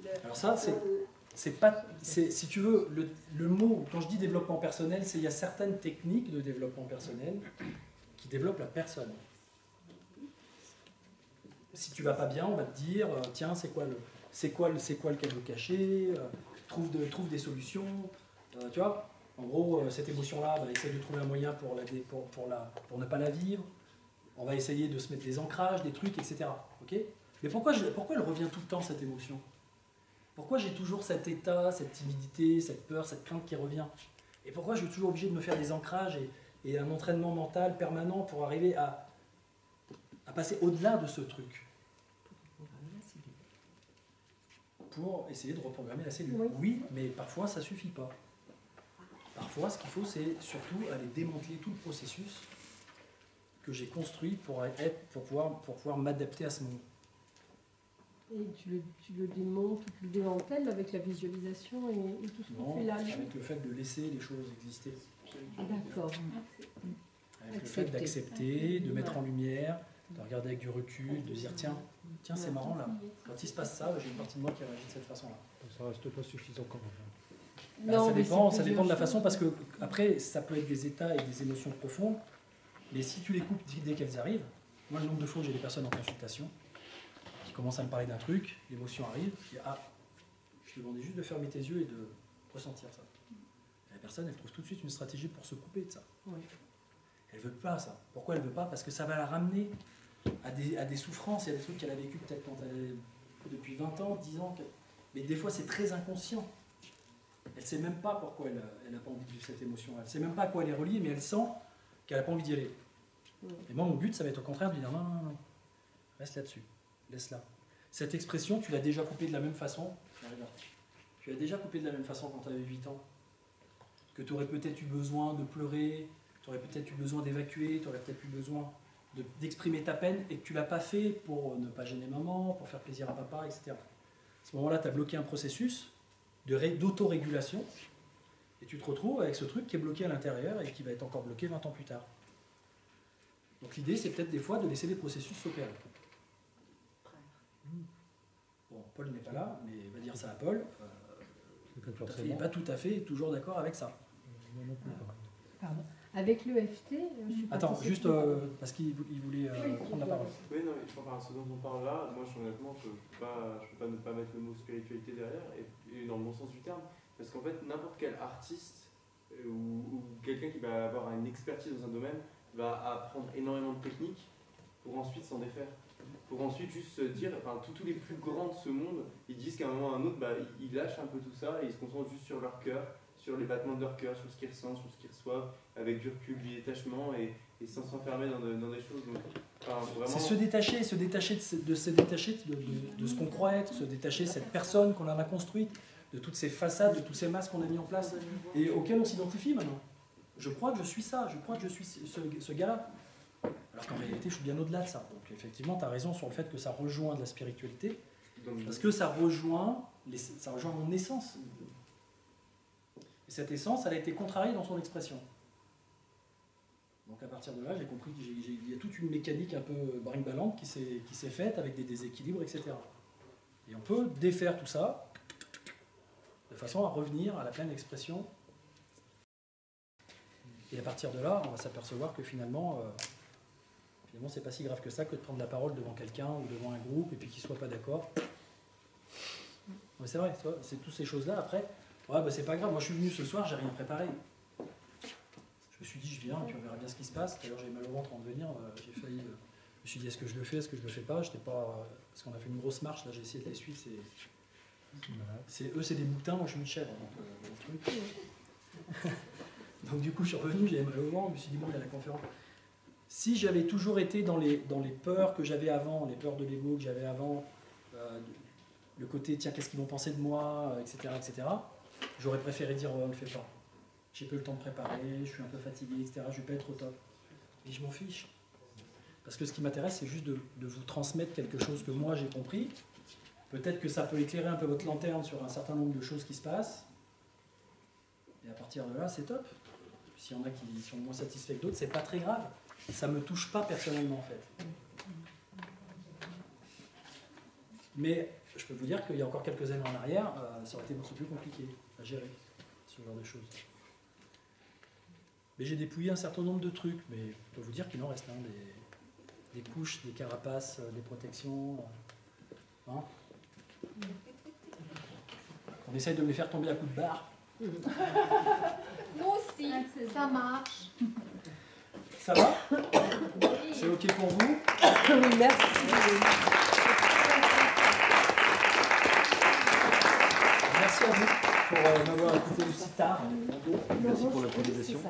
Le, Alors ça, c'est, le... c'est pas, c'est, si tu veux, le, le mot, quand je dis développement personnel, c'est il y a certaines techniques de développement personnel qui développent la personne. Si tu vas pas bien, on va te dire, tiens, c'est quoi le... C'est quoi, quoi le cadeau caché, euh, trouve, de, trouve des solutions, euh, tu vois. En gros, euh, cette émotion-là, bah, essaye de trouver un moyen pour, la, pour, pour, la, pour ne pas la vivre. On va essayer de se mettre des ancrages, des trucs, et cetera. Okay, mais pourquoi, je, pourquoi elle revient tout le temps, cette émotion? Pourquoi j'ai toujours cet état, cette timidité, cette peur, cette crainte qui revient? Et pourquoi je suis toujours obligé de me faire des ancrages et, et un entraînement mental permanent pour arriver à, à passer au-delà de ce truc ? Pour essayer de reprogrammer la cellule. Oui, oui, mais parfois ça ne suffit pas. Parfois, ce qu'il faut, c'est surtout aller démanteler tout le processus que j'ai construit pour, être, pour pouvoir, pour pouvoir m'adapter à ce monde. Et tu le, tu le démontes, tu le démantèles avec la visualisation et, et tout ce qu'on fait là. Avec le fait de laisser les choses exister. D'accord. Avec accepter. Le fait d'accepter, de mettre en lumière, de regarder avec du recul, de dire tiens, tiens c'est marrant là, quand il se passe ça, j'ai une partie de moi qui réagit de cette façon-là. Ça reste pas suffisant quand même. Non, ça dépend, ça dépend de la façon, parce que après ça peut être des états et des émotions profondes, mais si tu les coupes dès qu'elles arrivent, moi le nombre de fois j'ai des personnes en consultation qui commencent à me parler d'un truc, l'émotion arrive, je dis ah, je te demandais juste de fermer tes yeux et de ressentir ça. Et la personne elle trouve tout de suite une stratégie pour se couper de ça. Oui. Elle veut pas ça. Pourquoi elle veut pas? Parce que ça va la ramener à des, à des souffrances et à des trucs qu'elle a vécu peut-être depuis vingt ans, dix ans. Mais des fois, c'est très inconscient. Elle ne sait même pas pourquoi elle n'a pas envie de vivre cette émotion. Elle ne sait même pas à quoi elle est reliée, mais elle sent qu'elle n'a pas envie d'y aller. Oui. Et moi, mon but, ça va être au contraire de lui dire non, non, non, non. Reste là-dessus. Laisse-la. Cette expression, tu l'as déjà coupée de la même façon. Tu l'as déjà coupée de la même façon quand tu avais huit ans. Que tu aurais peut-être eu besoin de pleurer, tu aurais peut-être eu besoin d'évacuer, tu aurais peut-être eu besoin... d'exprimer ta peine et que tu ne l'as pas fait pour ne pas gêner maman, pour faire plaisir à papa, et cetera. À ce moment-là, tu as bloqué un processus d'autorégulation et tu te retrouves avec ce truc qui est bloqué à l'intérieur et qui va être encore bloqué vingt ans plus tard. Donc l'idée, c'est peut-être des fois de laisser les processus s'opérer. Bon, Paul n'est pas là, mais il va dire ça à Paul. Euh, tout à fait, il n'est pas tout à fait toujours d'accord avec ça. Pardon. Avec l'E F T, je suis Attends, juste euh, parce qu'il voulait euh, oui, prendre la parole. Oui, non, mais je crois que ce dont on parle là, moi, honnêtement, je ne peux pas, je peux pas ne pas mettre le mot spiritualité derrière, et, et dans le bon sens du terme, parce qu'en fait, n'importe quel artiste euh, ou, ou quelqu'un qui va avoir une expertise dans un domaine va apprendre énormément de techniques pour ensuite s'en défaire, pour ensuite juste se dire, enfin tous les plus grands de ce monde, ils disent qu'à un moment ou à un autre, bah, ils lâchent un peu tout ça et ils se concentrent juste sur leur cœur, sur les battements de leur cœur, sur ce qu'ils ressentent, sur ce qu'ils reçoivent, avec du recul, du détachement et, et sans s'enfermer dans, de, dans des choses. Donc, enfin, vraiment... C'est se détacher, se détacher de, de se détacher de, de, de ce qu'on croit être, se détacher de cette personne qu'on en a construite, de toutes ces façades, de tous ces masques qu'on a mis en place et auxquels on s'identifie maintenant. Je crois que je suis ça, je crois que je suis ce, ce gars-là. Alors qu'en réalité, je suis bien au-delà de ça. Donc effectivement, tu as raison sur le fait que ça rejoint de la spiritualité, parce que ça rejoint, les, ça rejoint mon essence. Et cette essence, elle a été contrariée dans son expression. Donc à partir de là, j'ai compris qu'il y a toute une mécanique un peu brinque-ballante qui s'est faite avec des déséquilibres, et cetera. Et on peut défaire tout ça de façon à revenir à la pleine expression. Et à partir de là, on va s'apercevoir que finalement, euh, finalement c'est pas si grave que ça que de prendre la parole devant quelqu'un ou devant un groupe et puis qu'il soit pas d'accord. Mais c'est vrai, c'est toutes ces choses-là. Après, ouais, bah, c'est pas grave, moi je suis venu ce soir, j'ai rien préparé. Je me suis dit, je viens et puis on verra bien ce qui se passe. D'ailleurs, j'ai mal au ventre en venir, euh, j'ai failli. Euh, je me suis dit, est-ce que je le fais, est-ce que je le fais pas, j'étais pas euh, parce qu'on a fait une grosse marche, là j'ai essayé de les suivre. C'est, eux, c'est des moutins, moi je suis une chèvre. Donc, euh, le truc. Donc du coup, je suis revenu, j'avais mal au ventre, je me suis dit, bon, il y a la conférence. Si j'avais toujours été dans les, dans les peurs que j'avais avant, les peurs de l'ego que j'avais avant, euh, le côté, tiens, qu'est-ce qu'ils vont penser de moi, et cetera, et cetera, j'aurais préféré dire, oh, on ne le fait pas. J'ai peu le temps de préparer, je suis un peu fatigué, et cetera, je ne vais pas être au top. Mais je m'en fiche. Parce que ce qui m'intéresse, c'est juste de, de vous transmettre quelque chose que moi, j'ai compris. Peut-être que ça peut éclairer un peu votre lanterne sur un certain nombre de choses qui se passent. Et à partir de là, c'est top. S'il y en a qui sont moins satisfaits que d'autres, c'est pas très grave. Ça me touche pas personnellement, en fait. Mais je peux vous dire qu'il y a encore quelques années en arrière, euh, ça aurait été beaucoup plus compliqué à gérer, ce genre de choses. Mais j'ai dépouillé un certain nombre de trucs, mais je peux vous dire qu'il en reste, hein, des, des couches, des carapaces, des protections. Hein. On essaye de me les faire tomber à coups de barre. Moi aussi, ça marche. Ça va? C'est ok pour vous? Merci. Merci à vous pour euh, m'avoir écouté aussi tard. Merci pour la présentation.